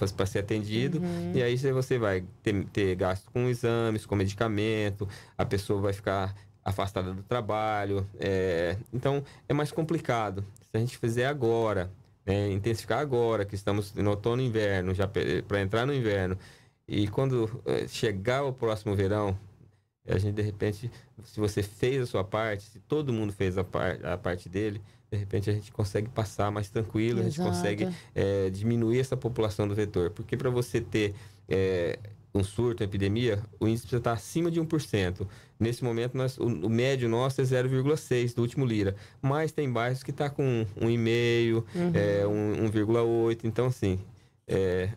para ser atendido, e aí você vai ter gasto com exames, com medicamento, a pessoa vai ficar afastada do trabalho, então é mais complicado. Se a gente fizer agora, né, intensificar agora, que estamos no outono e inverno, já para entrar no inverno, e quando chegar o próximo verão, a gente de repente, se você fez a sua parte, se todo mundo fez a parte dele, de repente a gente consegue passar mais tranquilo. Exato. A gente consegue diminuir essa população do vetor. Porque para você ter um surto, uma epidemia, o índice precisa estar acima de 1%. Nesse momento, o médio nosso é 0,6 do último Lira. Mas tem bairros que está com 1,5, 1,8. Então, assim,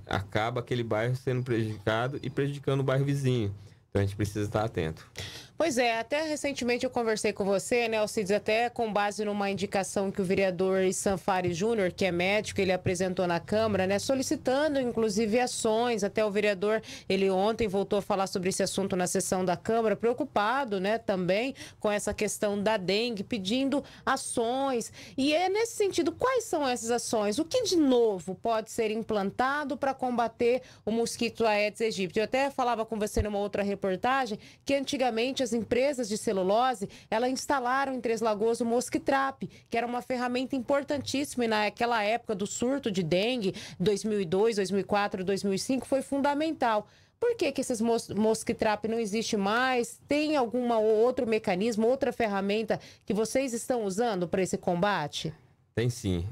acaba aquele bairro sendo prejudicado e prejudicando o bairro vizinho. Então, a gente precisa estar atento. Pois é, até recentemente eu conversei com você, né, Alcides, até com base numa indicação que o vereador Sanfari Júnior, que é médico, ele apresentou na Câmara, né, solicitando, inclusive, ações. Até o vereador, ele ontem voltou a falar sobre esse assunto na sessão da Câmara, preocupado, né, também com essa questão da dengue, pedindo ações. E é nesse sentido, quais são essas ações? O que, de novo, pode ser implantado para combater o mosquito Aedes aegypti? Eu até falava com você numa outra reportagem que, antigamente, as empresas de celulose, elas instalaram em Três Lagoas o mosquitrap, que era uma ferramenta importantíssima e naquela época do surto de dengue, 2002, 2004, 2005, foi fundamental. Por que esses mosquitrap não existe mais? Tem algum outro mecanismo, outra ferramenta que vocês estão usando para esse combate? Tem sim.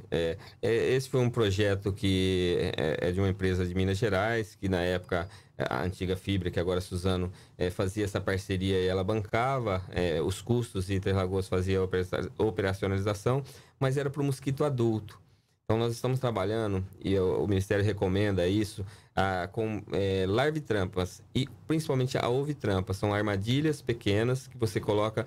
Esse foi um projeto que é de uma empresa de Minas Gerais, que na época, a antiga Fibra, que agora Suzano, fazia essa parceria e ela bancava os custos e Três Lagoas fazia a operacionalização, mas era para o mosquito adulto. Então, nós estamos trabalhando, e o Ministério recomenda isso, com larvitrampas e principalmente a ovitrampa. São armadilhas pequenas que você coloca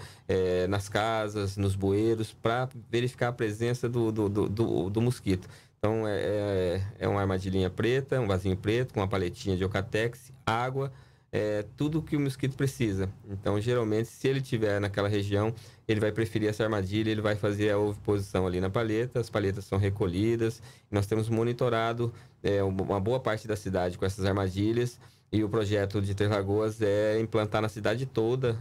nas casas, nos bueiros, para verificar a presença do mosquito. Então, é uma armadilhinha preta, um vasinho preto, com uma paletinha de Ocatex, água, tudo que o mosquito precisa. Então, geralmente, se ele estiver naquela região, ele vai preferir essa armadilha, ele vai fazer a oviposição ali na palheta, as palhetas são recolhidas. Nós temos monitorado uma boa parte da cidade com essas armadilhas, e o projeto de Três Lagoas é implantar na cidade toda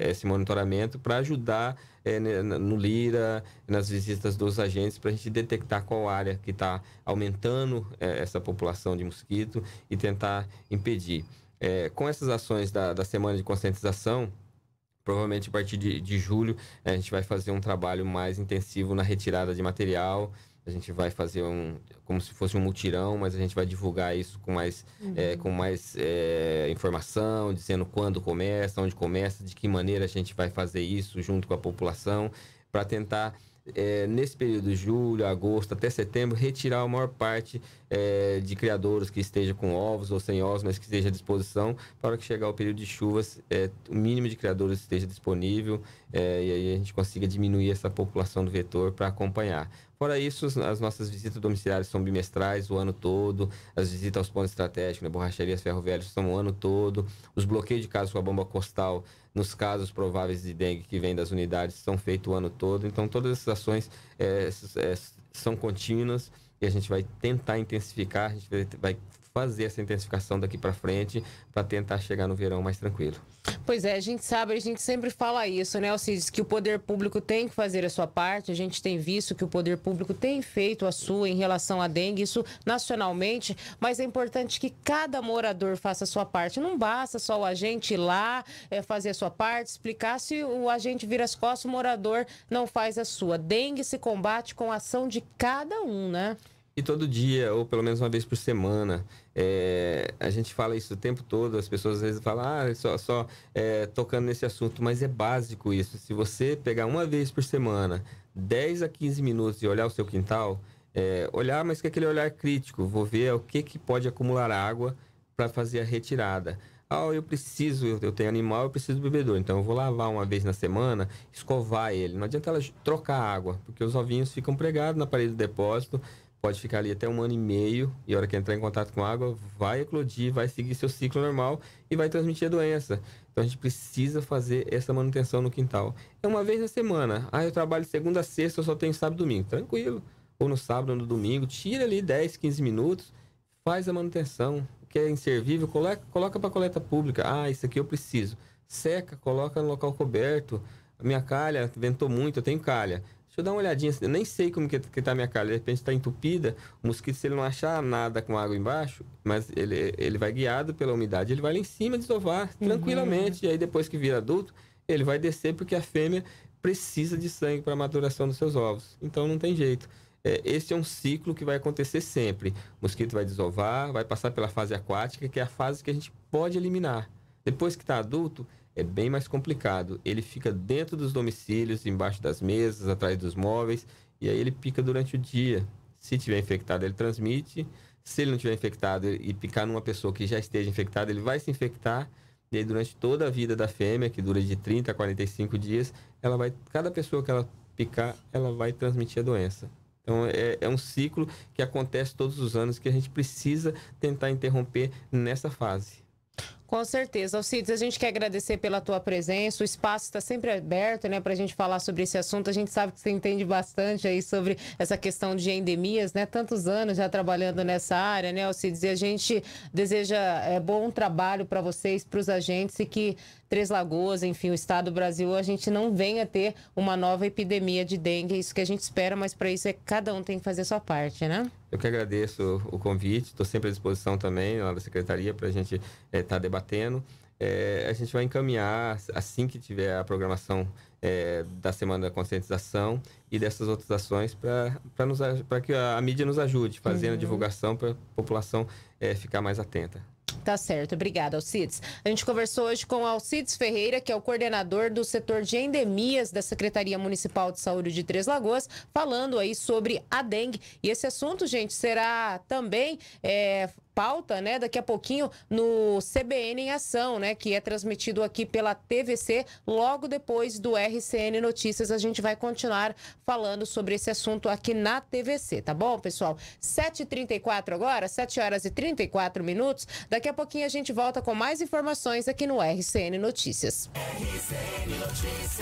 esse monitoramento para ajudar no Lira, nas visitas dos agentes, para a gente detectar qual área que está aumentando essa população de mosquito e tentar impedir. Com essas ações da semana de conscientização, provavelmente a partir de julho, a gente vai fazer um trabalho mais intensivo na retirada de material. A gente vai fazer como se fosse um mutirão, mas a gente vai divulgar isso com mais, informação, dizendo quando começa, onde começa, de que maneira a gente vai fazer isso junto com a população, para tentar, nesse período de julho, agosto até setembro, retirar a maior parte de criadouros que esteja com ovos ou sem ovos, mas que esteja à disposição, para que chegar o período de chuvas, o mínimo de criadouros esteja disponível, e aí a gente consiga diminuir essa população do vetor para acompanhar. Fora isso, as nossas visitas domiciliares são bimestrais o ano todo, as visitas aos pontos estratégicos, na borracharia, ferro velho, são o ano todo, os bloqueios de casos com a bomba costal, nos casos prováveis de dengue que vem das unidades, são feitos o ano todo. Então, todas essas ações são contínuas, e a gente vai tentar intensificar, a gente vai fazer essa intensificação daqui para frente, para tentar chegar no verão mais tranquilo. Pois é, a gente sabe, a gente sempre fala isso, né, Alcides, que o poder público tem que fazer a sua parte. A gente tem visto que o poder público tem feito a sua em relação à dengue, isso nacionalmente, mas é importante que cada morador faça a sua parte. Não basta só o agente ir lá, fazer a sua parte, explicar. Se o agente vira as costas, o morador não faz a sua. Dengue se combate com a ação de cada um, né? E todo dia, ou pelo menos uma vez por semana, a gente fala isso o tempo todo. As pessoas às vezes falam, tocando nesse assunto, mas é básico isso. Se você pegar uma vez por semana, 10 a 15 minutos e olhar o seu quintal, olhar, mas que aquele olhar crítico, vou ver o que pode acumular água para fazer a retirada. Eu tenho animal, eu preciso do bebedouro, então eu vou lavar uma vez na semana, escovar ele. Não adianta ela trocar água, porque os ovinhos ficam pregados na parede do depósito. Pode ficar ali até 1 ano e meio, e a hora que entrar em contato com a água, vai eclodir, vai seguir seu ciclo normal e vai transmitir a doença. Então, a gente precisa fazer essa manutenção no quintal. É uma vez na semana. Eu trabalho segunda a sexta, eu só tenho sábado e domingo. Tranquilo. Ou no sábado ou no domingo, tira ali 10, 15 minutos, faz a manutenção. O que é inservível, coloca para coleta pública. Isso aqui eu preciso. Seca, coloca no local coberto. A minha calha, ventou muito, eu tenho calha. Deixa eu dar uma olhadinha, eu nem sei como que tá a minha calha, de repente está entupida. O mosquito, se ele não achar nada com água embaixo, mas ele vai guiado pela umidade, ele vai lá em cima desovar tranquilamente, e aí depois que vira adulto, ele vai descer, porque a fêmea precisa de sangue para a maturação dos seus ovos. Então não tem jeito. Esse é um ciclo que vai acontecer sempre. O mosquito vai desovar, vai passar pela fase aquática, que é a fase que a gente pode eliminar. Depois que está adulto, é bem mais complicado. Ele fica dentro dos domicílios, embaixo das mesas, atrás dos móveis, e aí ele pica durante o dia. Se tiver infectado, ele transmite. Se ele não tiver infectado e picar numa pessoa que já esteja infectada, ele vai se infectar. E aí, durante toda a vida da fêmea, que dura de 30 a 45 dias, cada pessoa que ela picar, ela vai transmitir a doença. Então, é um ciclo que acontece todos os anos, que a gente precisa tentar interromper nessa fase. Com certeza. Alcides, a gente quer agradecer pela tua presença. O espaço está sempre aberto, né, para a gente falar sobre esse assunto. A gente sabe que você entende bastante aí sobre essa questão de endemias, né? Tantos anos já trabalhando nessa área, né, Alcides? E a gente deseja bom trabalho para vocês, para os agentes, e que Três Lagoas, enfim, o estado do Brasil, a gente não venha ter uma nova epidemia de dengue. É isso que a gente espera, mas para isso cada um tem que fazer a sua parte, né? Eu que agradeço o convite, estou sempre à disposição também lá da Secretaria para a gente estar debatendo. A gente vai encaminhar, assim que tiver a programação da Semana da Conscientização e dessas outras ações, para que a mídia nos ajude, fazendo divulgação para a população ficar mais atenta. Tá certo, obrigada, Alcides. A gente conversou hoje com Alcides Ferreira, que é o coordenador do setor de endemias da Secretaria Municipal de Saúde de Três Lagoas, falando aí sobre a dengue. E esse assunto, gente, será também pauta, né, daqui a pouquinho no CBN em Ação, né, que é transmitido aqui pela TVC, logo depois do RCN Notícias. A gente vai continuar falando sobre esse assunto aqui na TVC, tá bom, pessoal? 7h34 agora, 7h34. Daqui a pouquinho a gente volta com mais informações aqui no RCN Notícias. RCN Notícias.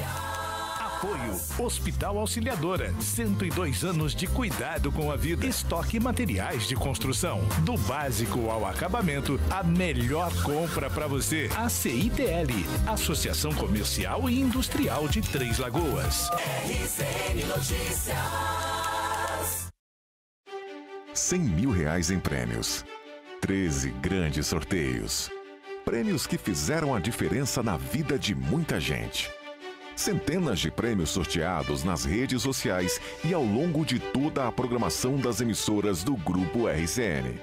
Apoio Hospital Auxiliadora, 102 anos de cuidado com a vida. Estoque materiais de construção, do básico ao acabamento, a melhor compra para você. A CITL, Associação Comercial e Industrial de Três Lagoas. RCN Notícias. 100 mil reais em prêmios, 13 grandes sorteios, prêmios que fizeram a diferença na vida de muita gente. Centenas de prêmios sorteados nas redes sociais e ao longo de toda a programação das emissoras do Grupo RCN.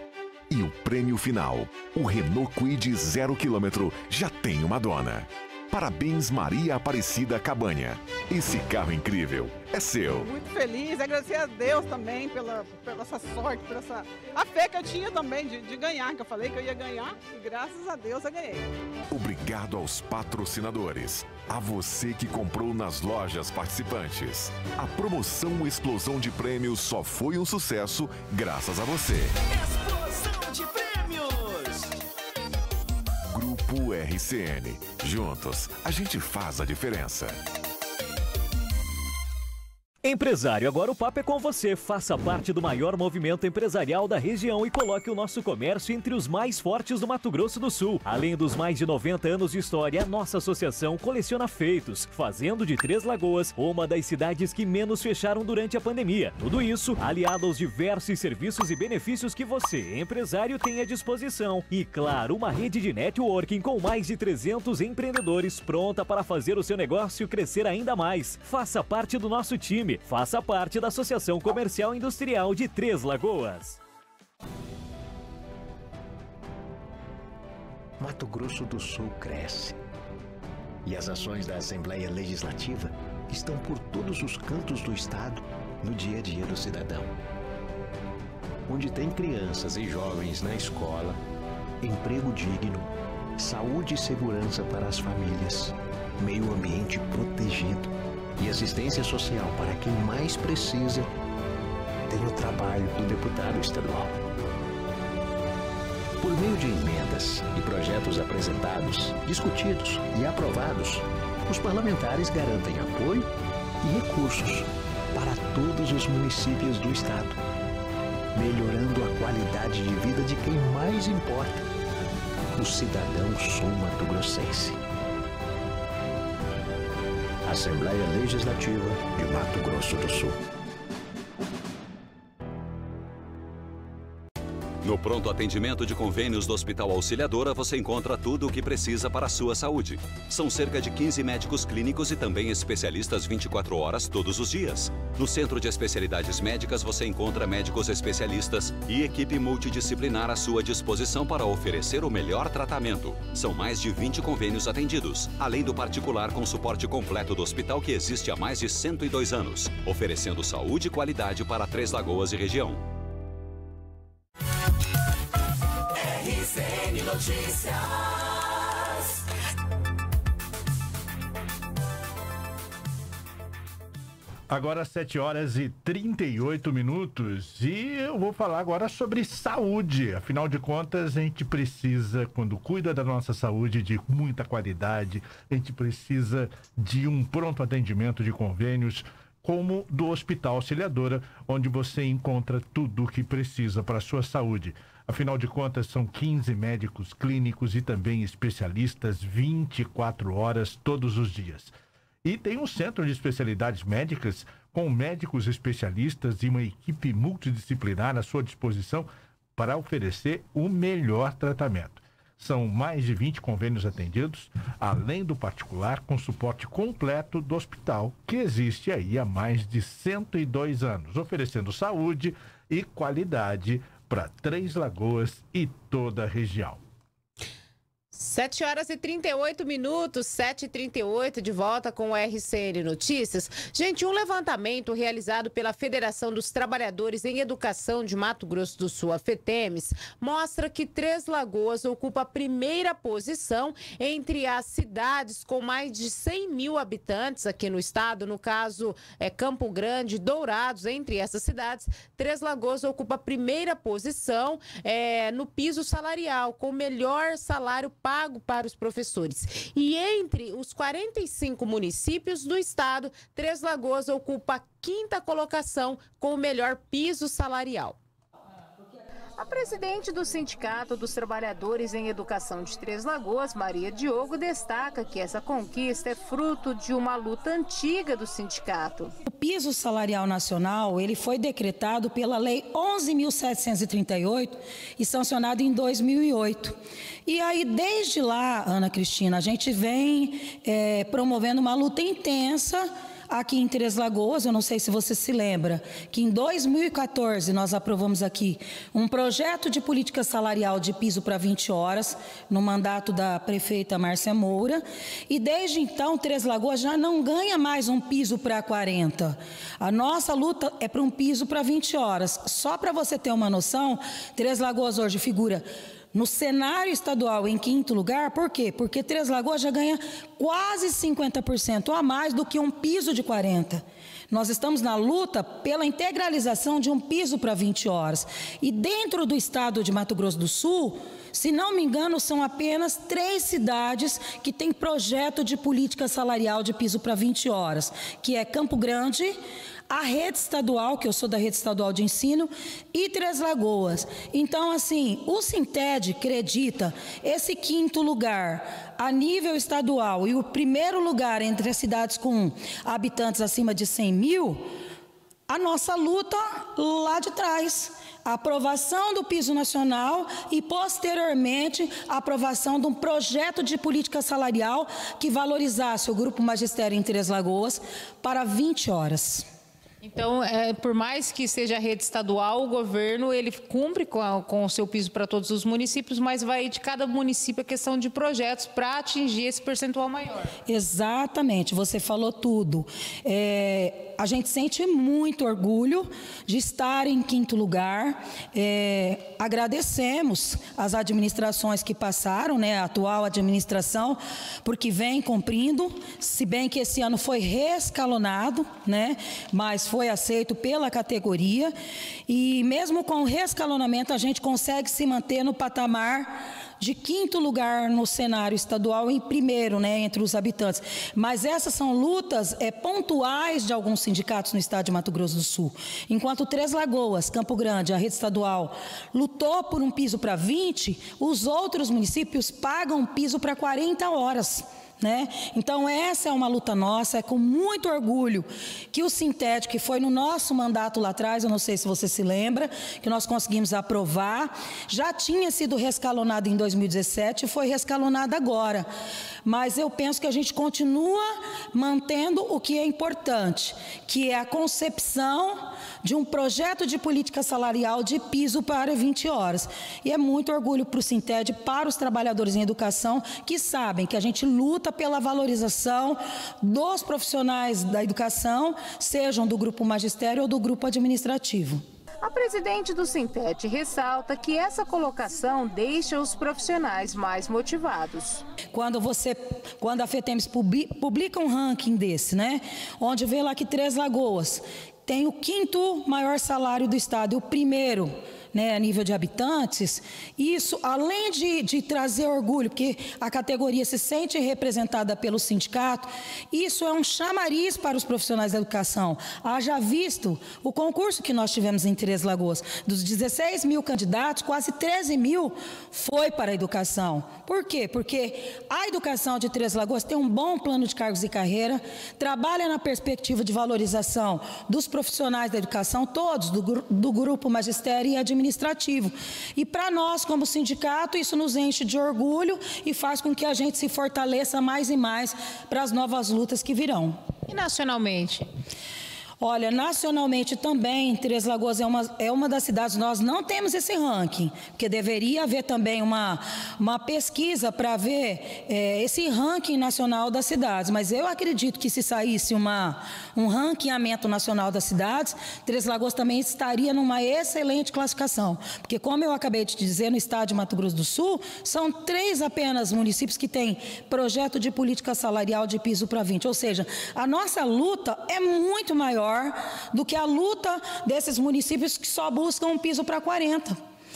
E o prêmio final, o Renault Kwid 0 km, já tem uma dona. Parabéns, Maria Aparecida Cabanha. Esse carro incrível é seu. Muito feliz, agradecer a Deus também pela essa sorte, pela essa a fé que eu tinha também de ganhar, que eu falei que eu ia ganhar, e graças a Deus eu ganhei. Obrigado aos patrocinadores, a você que comprou nas lojas participantes. A promoção Explosão de Prêmios só foi um sucesso graças a você. Explosão de Prêmios! Grupo RCN. Juntos, a gente faz a diferença. Empresário, agora o papo é com você. Faça parte do maior movimento empresarial da região e coloque o nosso comércio entre os mais fortes do Mato Grosso do Sul. Além dos mais de 90 anos de história, a nossa associação coleciona feitos, fazendo de Três Lagoas uma das cidades que menos fecharam durante a pandemia. Tudo isso aliado aos diversos serviços e benefícios que você, empresário, tem à disposição. E claro, uma rede de networking com mais de 300 empreendedores pronta para fazer o seu negócio crescer ainda mais. Faça parte do nosso time. Faça parte da Associação Comercial e Industrial de Três Lagoas. Mato Grosso do Sul cresce. E as ações da Assembleia Legislativa estão por todos os cantos do estado, no dia a dia do cidadão. Onde tem crianças e jovens na escola, emprego digno, saúde e segurança para as famílias, meio ambiente protegido e assistência social para quem mais precisa, tem o trabalho do deputado estadual. Por meio de emendas e projetos apresentados, discutidos e aprovados, os parlamentares garantem apoio e recursos para todos os municípios do estado, melhorando a qualidade de vida de quem mais importa, o cidadão sul-mato-grossense. Assembleia Legislativa de Mato Grosso do Sul. No pronto atendimento de convênios do Hospital Auxiliadora, você encontra tudo o que precisa para a sua saúde. São cerca de 15 médicos clínicos e também especialistas 24 horas todos os dias. No Centro de Especialidades Médicas, você encontra médicos especialistas e equipe multidisciplinar à sua disposição para oferecer o melhor tratamento. São mais de 20 convênios atendidos, além do particular com suporte completo do hospital que existe há mais de 102 anos, oferecendo saúde e qualidade para Três Lagoas e região. RCN Notícias. Agora 7h38 e eu vou falar agora sobre saúde. Afinal de contas, a gente precisa, quando cuida da nossa saúde, de muita qualidade. A gente precisa de um pronto atendimento de convênios como do Hospital Auxiliadora, onde você encontra tudo o que precisa para a sua saúde. Afinal de contas, são 15 médicos clínicos e também especialistas 24 horas todos os dias. E tem um centro de especialidades médicas com médicos especialistas e uma equipe multidisciplinar à sua disposição para oferecer o melhor tratamento. São mais de 20 convênios atendidos, além do particular, com suporte completo do hospital, que existe aí há mais de 102 anos, oferecendo saúde e qualidade para Três Lagoas e toda a região. 7 horas e 38 minutos, 7h38, de volta com o RCN Notícias. Gente, um levantamento realizado pela Federação dos Trabalhadores em Educação de Mato Grosso do Sul, a FETEMES, mostra que Três Lagoas ocupa a primeira posição entre as cidades com mais de 100 mil habitantes aqui no estado. No caso, é Campo Grande, Dourados, entre essas cidades, Três Lagoas ocupa a primeira posição no piso salarial, com o melhor salário pago para os professores. E entre os 45 municípios do estado, Três Lagoas ocupa a 5ª colocação com o melhor piso salarial. A presidente do Sindicato dos Trabalhadores em Educação de Três Lagoas, Maria Diogo, destaca que essa conquista é fruto de uma luta antiga do sindicato. O piso salarial nacional, ele foi decretado pela Lei 11.738 e sancionado em 2008. E aí, desde lá, Ana Cristina, a gente vem promovendo uma luta intensa aqui em Três Lagoas. Eu não sei se você se lembra que em 2014 nós aprovamos aqui um projeto de política salarial de piso para 20 horas, no mandato da prefeita Márcia Moura, e desde então Três Lagoas já não ganha mais um piso para 40. A nossa luta é para um piso para 20 horas. Só para você ter uma noção, Três Lagoas hoje figura no cenário estadual em 5º lugar. Por quê? Porque Três Lagoas já ganha quase 50% a mais do que um piso de 40. Nós estamos na luta pela integralização de um piso para 20 horas. E dentro do estado de Mato Grosso do Sul, se não me engano, são apenas 3 cidades que têm projeto de política salarial de piso para 20 horas, que é Campo Grande, a rede estadual, que eu sou da rede estadual de ensino, e Três Lagoas. Então, assim, o Sinted acredita esse 5º lugar a nível estadual e o primeiro lugar entre as cidades com habitantes acima de 100 mil, a nossa luta lá de trás. A aprovação do piso nacional e, posteriormente, a aprovação de um projeto de política salarial que valorizasse o Grupo Magistério em Três Lagoas para 20 horas. Então, por mais que seja a rede estadual, o governo ele cumpre com o seu piso para todos os municípios, mas vai de cada município a questão de projetos para atingir esse percentual maior. Exatamente, você falou tudo. A gente sente muito orgulho de estar em 5º lugar. Agradecemos as administrações que passaram, né, a atual administração, porque vem cumprindo, se bem que esse ano foi rescalonado, né, mas foi aceito pela categoria, e mesmo com o rescalonamento a gente consegue se manter no patamar de 5º lugar no cenário estadual, em primeiro, né, entre os habitantes. Mas essas são lutas pontuais de alguns sindicatos no estado de Mato Grosso do Sul. Enquanto Três Lagoas, Campo Grande, a rede estadual, lutou por um piso para 20, os outros municípios pagam um piso para 40 horas. Né? Então, essa é uma luta nossa, é com muito orgulho que o Sintético, que foi no nosso mandato lá atrás, eu não sei se você se lembra, que nós conseguimos aprovar, já tinha sido rescalonado em 2017 e foi rescalonado agora. Mas eu penso que a gente continua mantendo o que é importante, que é a concepção de um projeto de política salarial de piso para 20 horas. E é muito orgulho para o Sinted, para os trabalhadores em educação, que sabem que a gente luta pela valorização dos profissionais da educação, sejam do grupo magistério ou do grupo administrativo. A presidente do Sintet ressalta que essa colocação deixa os profissionais mais motivados. Quando a FETEMES publica um ranking desse, né, onde vê lá que Três Lagoas tem o 5º maior salário do estado e o primeiro né, a nível de habitantes, isso, além de trazer orgulho, porque a categoria se sente representada pelo sindicato, isso é um chamariz para os profissionais da educação. Haja visto o concurso que nós tivemos em Três Lagoas. Dos 16 mil candidatos, quase 13 mil foi para a educação. Por quê? Porque a educação de Três Lagoas tem um bom plano de cargos e carreira, trabalha na perspectiva de valorização dos profissionais da educação, todos, do grupo magistério e administrativo. E para nós, como sindicato, isso nos enche de orgulho e faz com que a gente se fortaleça mais e mais para as novas lutas que virão. E nacionalmente? Olha, nacionalmente também, Três Lagoas é uma das cidades, nós não temos esse ranking, porque deveria haver também uma pesquisa para ver esse ranking nacional das cidades, mas eu acredito que se saísse um ranqueamento nacional das cidades, Três Lagoas também estaria numa excelente classificação, porque como eu acabei de dizer, no estado de Mato Grosso do Sul, são 3 apenas municípios que têm projeto de política salarial de piso para 20, ou seja, a nossa luta é muito maior do que a luta desses municípios que só buscam um piso para 40,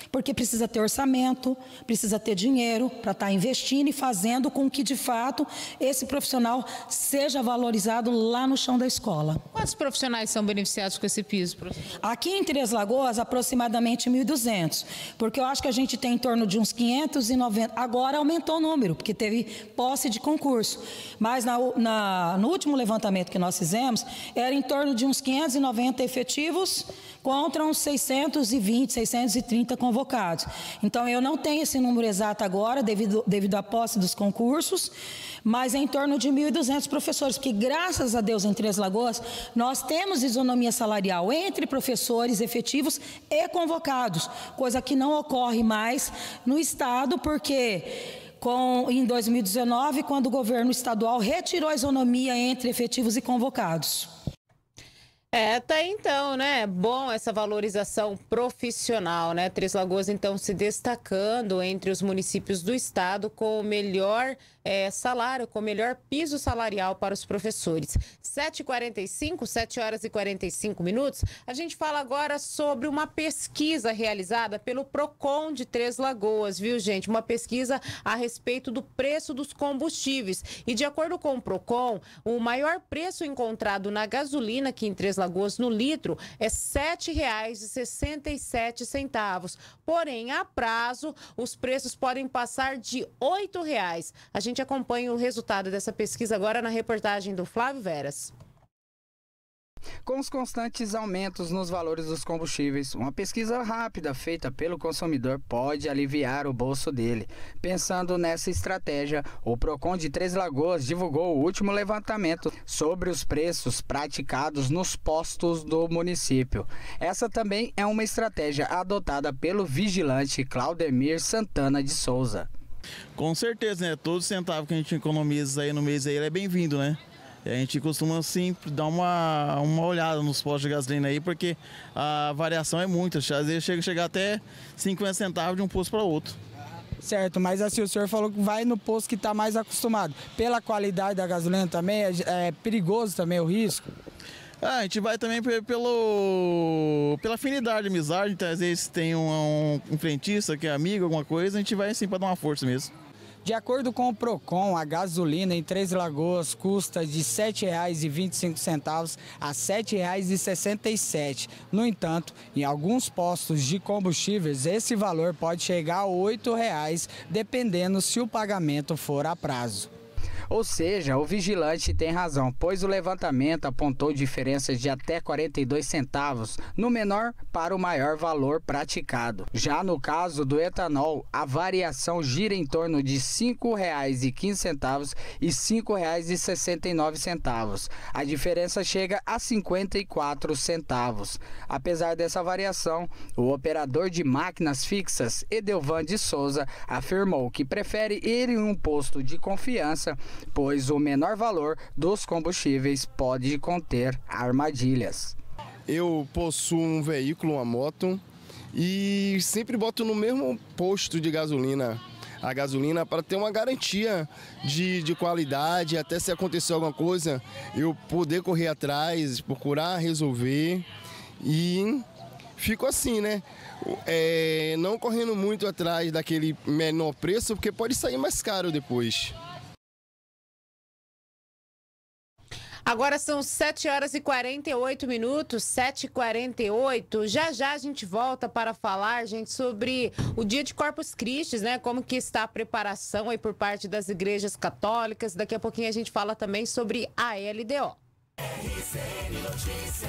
porque precisa ter orçamento, precisa ter dinheiro para estar investindo e fazendo com que, de fato, esse profissional seja valorizado lá no chão da escola. Quantos profissionais são beneficiados com esse piso, professor? Aqui em Três Lagoas, aproximadamente 1.200, porque eu acho que a gente tem em torno de uns 590, agora aumentou o número, porque teve posse de concurso, mas no último levantamento que nós fizemos, era em torno de uns 590 efetivos contra uns 620, 630 convocados. Então, eu não tenho esse número exato agora, devido à posse dos concursos, mas é em torno de 1.200 professores, porque graças a Deus, em Três Lagoas, nós temos isonomia salarial entre professores efetivos e convocados, coisa que não ocorre mais no Estado, porque... Em 2019, quando o governo estadual retirou a isonomia entre efetivos e convocados. Tá então, né? Bom essa valorização profissional, né? Três Lagoas, então, se destacando entre os municípios do estado com o melhor salário, com o melhor piso salarial para os professores. 7h45, 7 horas e 45 minutos, a gente fala agora sobre uma pesquisa realizada pelo PROCON de Três Lagoas, viu, gente? Uma pesquisa a respeito do preço dos combustíveis. E de acordo com o PROCON, o maior preço encontrado na gasolina aqui em Três Lagoas no litro é R$ 7,67. Porém, a prazo, os preços podem passar de R$ 8,00. A gente acompanha o resultado dessa pesquisa agora na reportagem do Flávio Veras. Com os constantes aumentos nos valores dos combustíveis, uma pesquisa rápida feita pelo consumidor pode aliviar o bolso dele. Pensando nessa estratégia, o PROCON de Três Lagoas divulgou o último levantamento sobre os preços praticados nos postos do município. Essa também é uma estratégia adotada pelo vigilante Claudemir Santana de Souza. Com certeza, né? Todo centavo que a gente economiza aí no mês aí, ele é bem-vindo, né? A gente costuma, assim, dar uma olhada nos postos de gasolina aí, porque a variação é muita. Às vezes chega até 50 centavos de um posto para outro. Certo, mas assim, o senhor falou que vai no posto que está mais acostumado. Pela qualidade da gasolina também, é perigoso também o risco? A gente vai também pela afinidade, amizade. Então, às vezes tem um frentista que é amigo, alguma coisa, a gente vai assim para dar uma força mesmo. De acordo com o PROCON, a gasolina em Três Lagoas custa de R$ 7,25 a R$ 7,67. No entanto, em alguns postos de combustíveis, esse valor pode chegar a R$ 8,00, dependendo se o pagamento for a prazo. Ou seja, o vigilante tem razão, pois o levantamento apontou diferenças de até 42 centavos, no menor para o maior valor praticado. Já no caso do etanol, a variação gira em torno de R$ 5,15 e R$ 5,69. A diferença chega a 54 centavos. Apesar dessa variação, o operador de máquinas fixas, Edelvan de Souza, afirmou que prefere ir em um posto de confiança, pois o menor valor dos combustíveis pode conter armadilhas. Eu possuo um veículo, uma moto, e sempre boto no mesmo posto de gasolina a gasolina para ter uma garantia de qualidade, até se acontecer alguma coisa, eu poder correr atrás, procurar resolver e fico assim, né? Não correndo muito atrás daquele menor preço, porque pode sair mais caro depois. Agora são 7 horas e 48 minutos, 7h48. Já já a gente volta para falar, gente, sobre o dia de Corpus Christi, né? Como que está a preparação aí por parte das igrejas católicas. Daqui a pouquinho a gente fala também sobre a LDO. RCN Notícias.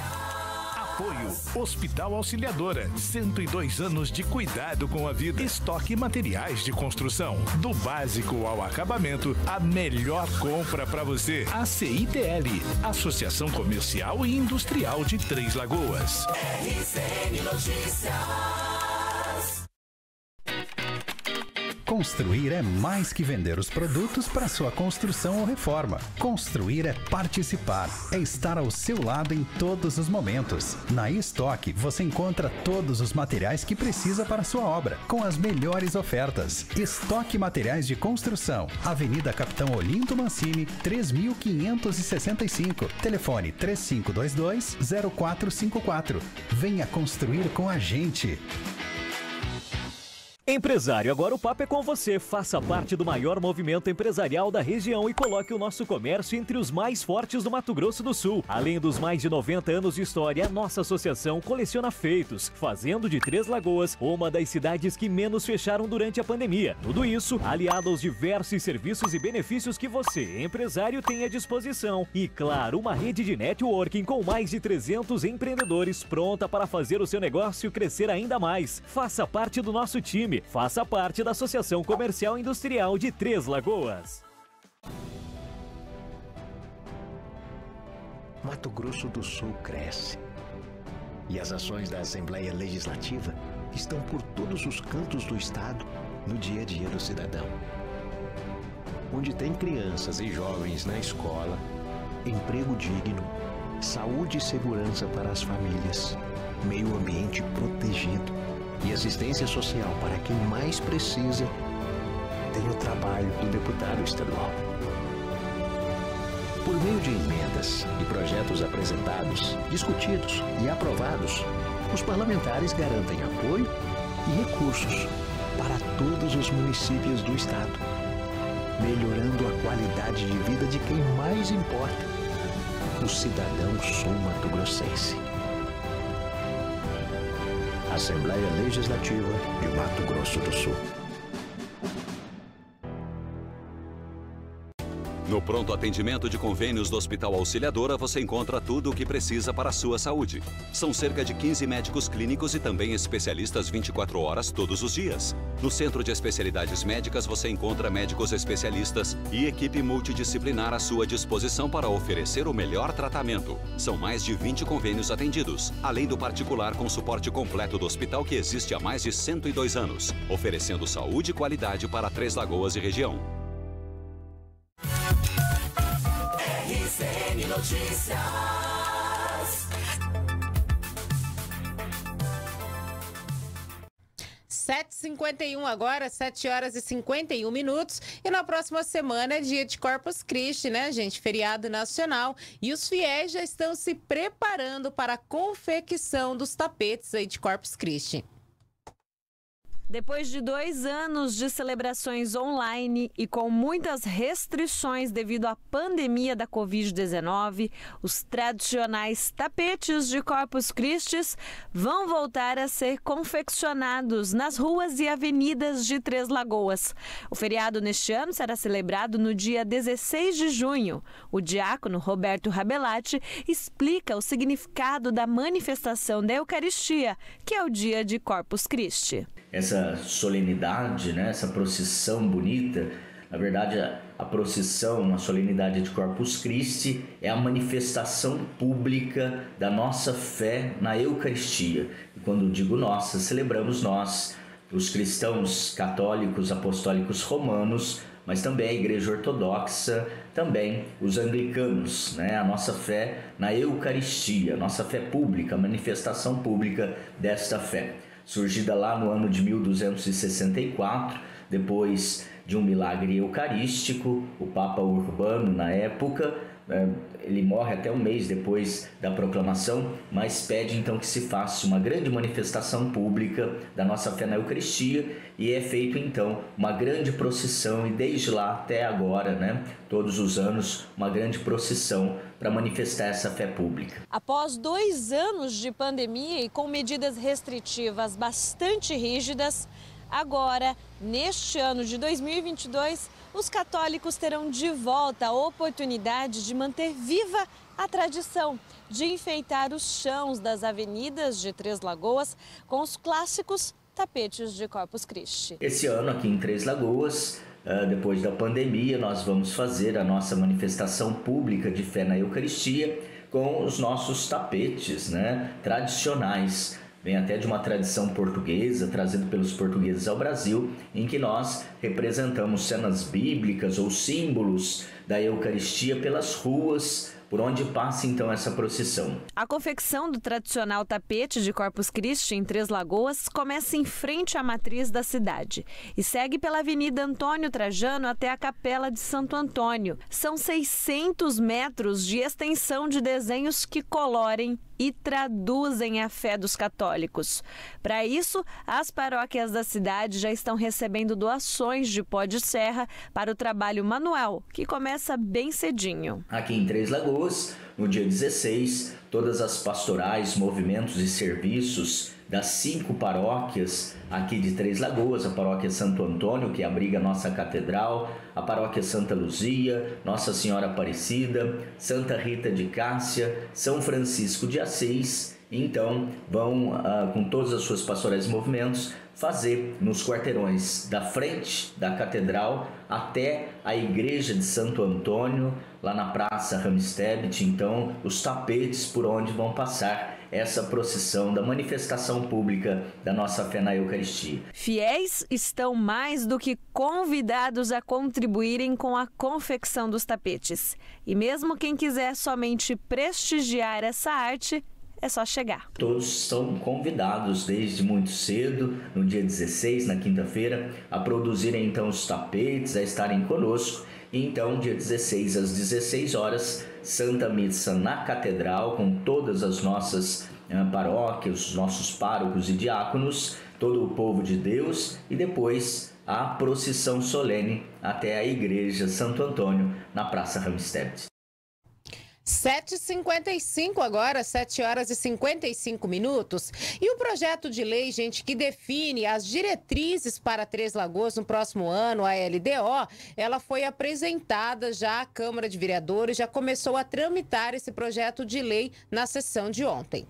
Apoio Hospital Auxiliadora, 102 anos de cuidado com a vida. Estoque materiais de construção, do básico ao acabamento, a melhor compra para você. ACITL, Associação Comercial e Industrial de Três Lagoas. RCN Notícias. Construir é mais que vender os produtos para sua construção ou reforma. Construir é participar, é estar ao seu lado em todos os momentos. Na Estoque, você encontra todos os materiais que precisa para sua obra, com as melhores ofertas. Estoque Materiais de Construção, Avenida Capitão Olinto Mancini, 3565, telefone 3522-0454. Venha construir com a gente! Empresário, agora o papo é com você. Faça parte do maior movimento empresarial da região e coloque o nosso comércio entre os mais fortes do Mato Grosso do Sul. Além dos mais de 90 anos de história, a nossa associação coleciona feitos, fazendo de Três Lagoas uma das cidades que menos fecharam durante a pandemia. Tudo isso aliado aos diversos serviços e benefícios que você, empresário, tem à disposição. E claro, uma rede de networking com mais de 300 empreendedores pronta para fazer o seu negócio crescer ainda mais. Faça parte do nosso time. Faça parte da Associação Comercial Industrial de Três Lagoas. Mato Grosso do Sul cresce. E as ações da Assembleia Legislativa estão por todos os cantos do estado no dia a dia do cidadão. Onde tem crianças e jovens na escola, emprego digno, saúde e segurança para as famílias, meio ambiente protegido e assistência social para quem mais precisa, tem o trabalho do deputado estadual. Por meio de emendas e projetos apresentados, discutidos e aprovados, os parlamentares garantem apoio e recursos para todos os municípios do estado, melhorando a qualidade de vida de quem mais importa, o cidadão sul-mato-grossense. Assembleia Legislativa de Mato Grosso do Sul. No pronto atendimento de convênios do Hospital Auxiliadora, você encontra tudo o que precisa para a sua saúde. São cerca de 15 médicos clínicos e também especialistas 24 horas todos os dias. No Centro de Especialidades Médicas, você encontra médicos especialistas e equipe multidisciplinar à sua disposição para oferecer o melhor tratamento. São mais de 20 convênios atendidos, além do particular com suporte completo do hospital que existe há mais de 102 anos, oferecendo saúde e qualidade para Três Lagoas e região. RCN Notícias. 7h51 agora, 7 horas e 51 minutos. E na próxima semana é dia de Corpus Christi, né, gente? Feriado nacional. E os fiéis já estão se preparando para a confecção dos tapetes aí de Corpus Christi. Depois de 2 anos de celebrações online e com muitas restrições devido à pandemia da Covid-19, os tradicionais tapetes de Corpus Christi vão voltar a ser confeccionados nas ruas e avenidas de Três Lagoas. O feriado neste ano será celebrado no dia 16 de junho. O diácono Roberto Rabelati explica o significado da manifestação da Eucaristia, que é o dia de Corpus Christi. Essa solenidade, né, essa procissão bonita, na verdade a procissão, a solenidade de Corpus Christi é a manifestação pública da nossa fé na Eucaristia. E quando digo nossa, celebramos nós, os cristãos católicos, apostólicos romanos, mas também a Igreja Ortodoxa, também os anglicanos, né? A nossa fé na Eucaristia, a nossa fé pública, a manifestação pública desta fé. Surgida lá no ano de 1264, depois de um milagre eucarístico, o Papa Urbano, na época, Ele morre até um mês depois da proclamação, mas pede então que se faça uma grande manifestação pública da nossa fé na Eucaristia, e é feito então uma grande procissão, e desde lá até agora, todos os anos, uma grande procissão para manifestar essa fé pública. Após 2 anos de pandemia e com medidas restritivas bastante rígidas, agora, neste ano de 2022, os católicos terão de volta a oportunidade de manter viva a tradição de enfeitar os chãos das avenidas de Três Lagoas com os clássicos tapetes de Corpus Christi. Esse ano aqui em Três Lagoas, depois da pandemia, nós vamos fazer a nossa manifestação pública de fé na Eucaristia com os nossos tapetes, tradicionais. Vem até de uma tradição portuguesa, trazida pelos portugueses ao Brasil, em que nós representamos cenas bíblicas ou símbolos da Eucaristia pelas ruas, por onde passa então essa procissão. A confecção do tradicional tapete de Corpus Christi em Três Lagoas começa em frente à matriz da cidade e segue pela Avenida Antônio Trajano até a Capela de Santo Antônio. São 600 metros de extensão de desenhos que colorem e traduzem a fé dos católicos. Para isso, as paróquias da cidade já estão recebendo doações de pó de serra para o trabalho manual, que começa bem cedinho. Aqui em Três Lagoas, no dia 16, todas as pastorais, movimentos e serviços das 5 paróquias aqui de Três Lagoas, a paróquia Santo Antônio, que abriga a nossa catedral, a paróquia Santa Luzia, Nossa Senhora Aparecida, Santa Rita de Cássia, São Francisco de Assis, então vão, com todas as suas pastorais e movimentos, fazer nos quarteirões da frente da catedral até a igreja de Santo Antônio, lá na Praça Ramstebet, então os tapetes por onde vão passar essa procissão da manifestação pública da nossa fé na Eucaristia. Fiéis estão mais do que convidados a contribuírem com a confecção dos tapetes. E mesmo quem quiser somente prestigiar essa arte, é só chegar. Todos são convidados desde muito cedo, no dia 16, na quinta-feira, a produzirem então os tapetes, a estarem conosco. E então, dia 16, às 16 horas, Santa Missa na Catedral, com todas as nossas paróquias, os nossos párocos e diáconos, todo o povo de Deus, e depois a procissão solene até a Igreja Santo Antônio, na Praça Ramstebet. 7h55 agora, 7 horas e 55 minutos. E o projeto de lei, gente, que define as diretrizes para Três Lagoas no próximo ano, a LDO, ela foi apresentada já à Câmara de Vereadores, já começou a tramitar esse projeto de lei na sessão de ontem.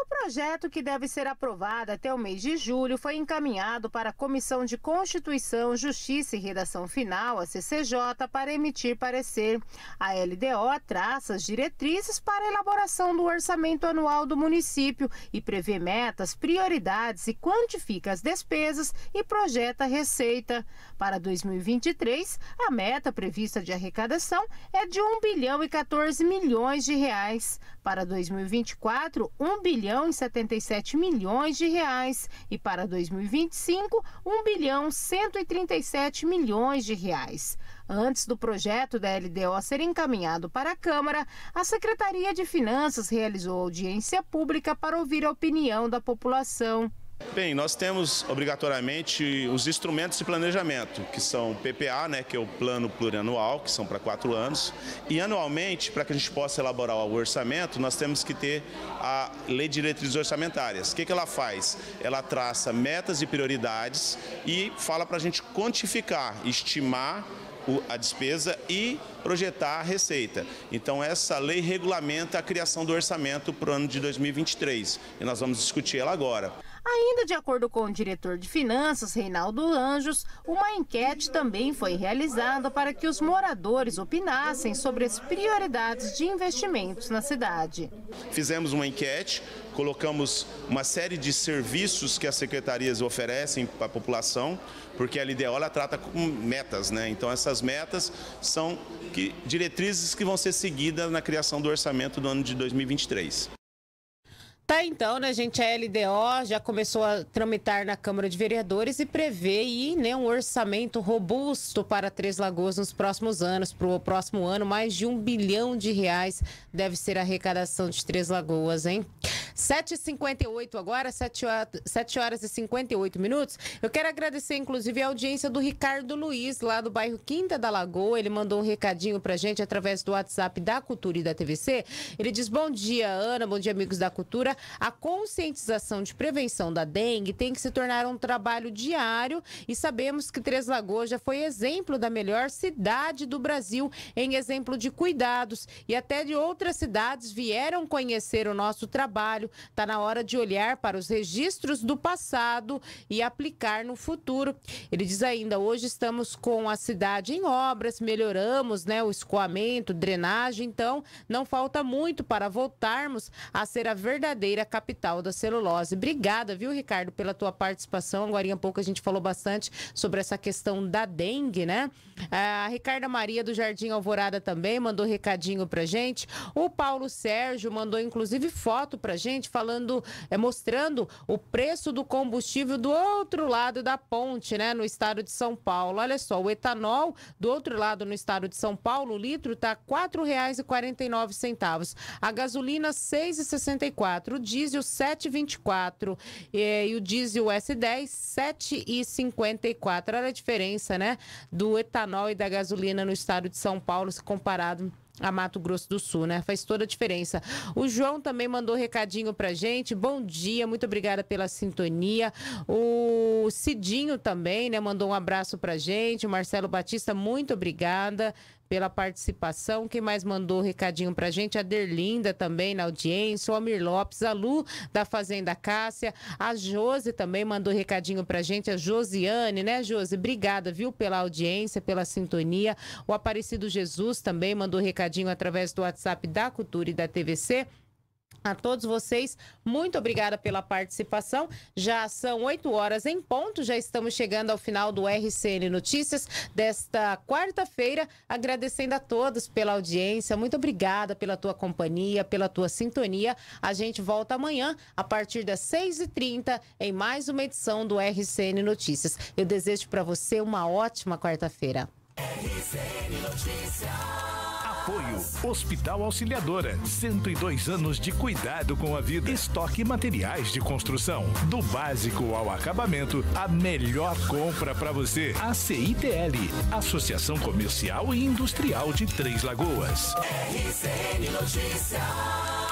O projeto, que deve ser aprovado até o mês de julho, foi encaminhado para a Comissão de Constituição, Justiça e Redação Final, a CCJ, para emitir parecer. A LDO traça as diretrizes para a elaboração do orçamento anual do município e prevê metas, prioridades e quantifica as despesas e projeta a receita. Para 2023, a meta prevista de arrecadação é de 1 bilhão e 14 milhões de reais. Para 2024, 1 bilhão e 77 milhões de reais, e para 2025, 1 bilhão e 137 milhões de reais. Antes do projeto da LDO ser encaminhado para a Câmara, a Secretaria de Finanças realizou audiência pública para ouvir a opinião da população. Bem, nós temos obrigatoriamente os instrumentos de planejamento, que são PPA, que é o plano plurianual, que são para 4 anos, e anualmente, para que a gente possa elaborar o orçamento, nós temos que ter a lei de diretrizes orçamentárias. O que ela faz? Ela traça metas e prioridades e fala para a gente quantificar, estimar a despesa e projetar a receita. Então, essa lei regulamenta a criação do orçamento para o ano de 2023 e nós vamos discutir ela agora. Ainda de acordo com o diretor de finanças, Reinaldo Anjos, uma enquete também foi realizada para que os moradores opinassem sobre as prioridades de investimentos na cidade. Fizemos uma enquete, colocamos uma série de serviços que as secretarias oferecem para a população, porque a LDO ela trata com metas, Então, essas metas são diretrizes que vão ser seguidas na criação do orçamento do ano de 2023. Tá, então, né, gente? A LDO já começou a tramitar na Câmara de Vereadores e prevê aí, né, um orçamento robusto para Três Lagoas nos próximos anos. Para o próximo ano, mais de R$1 bilhão deve ser a arrecadação de Três Lagoas, hein? 7h58 agora, 7h58. Eu quero agradecer, inclusive, a audiência do Ricardo Luiz, lá do bairro Quinta da Lagoa. Ele mandou um recadinho pra gente através do WhatsApp da Cultura e da TVC. Ele diz: bom dia, Ana, bom dia, amigos da Cultura. A conscientização de prevenção da dengue tem que se tornar um trabalho diário e sabemos que Três Lagoas já foi exemplo da melhor cidade do Brasil em exemplo de cuidados e até de outras cidades vieram conhecer o nosso trabalho. Está na hora de olhar para os registros do passado e aplicar no futuro. Ele diz ainda, hoje estamos com a cidade em obras, melhoramos, né, o escoamento, drenagem, então não falta muito para voltarmos a ser a verdadeira capital da celulose. Obrigada, viu, Ricardo, pela tua participação. Agora em pouco a gente falou bastante sobre essa questão da dengue, né? A Ricarda Maria do Jardim Alvorada também mandou recadinho pra gente. O Paulo Sérgio mandou inclusive foto pra gente falando, mostrando o preço do combustível do outro lado da ponte, né, no estado de São Paulo. Olha só, o etanol do outro lado no estado de São Paulo, o litro tá R$ 4,49. A gasolina R$ 6,64, o diesel R$ 7,24 e o diesel S10 R$ 7,54. Olha a diferença, né, do etanol e da gasolina no estado de São Paulo se comparado a Mato Grosso do Sul, né? Faz toda a diferença. O João também mandou recadinho pra gente. Bom dia, muito obrigada pela sintonia. O Cidinho também, né, mandou um abraço pra gente. O Marcelo Batista, muito obrigada pela participação. Quem mais mandou recadinho pra gente? A Derlinda também na audiência, o Almir Lopes, a Lu da Fazenda Cássia, a Josi também mandou recadinho pra gente, a Josiane, né, Josi? Obrigada, viu, pela audiência, pela sintonia. O Aparecido Jesus também mandou recadinho através do WhatsApp da Cultura e da TVC. A todos vocês, muito obrigada pela participação. Já são 8h em ponto, já estamos chegando ao final do RCN Notícias desta quarta-feira, agradecendo a todos pela audiência, muito obrigada pela tua companhia, pela tua sintonia. A gente volta amanhã, a partir das 6h30, em mais uma edição do RCN Notícias. Eu desejo para você uma ótima quarta-feira. RCN Notícias. Apoio Hospital Auxiliadora, 102 anos de cuidado com a vida. Estoque materiais de construção, do básico ao acabamento, a melhor compra para você. A CITL, Associação Comercial e Industrial de Três Lagoas. RCN Notícias.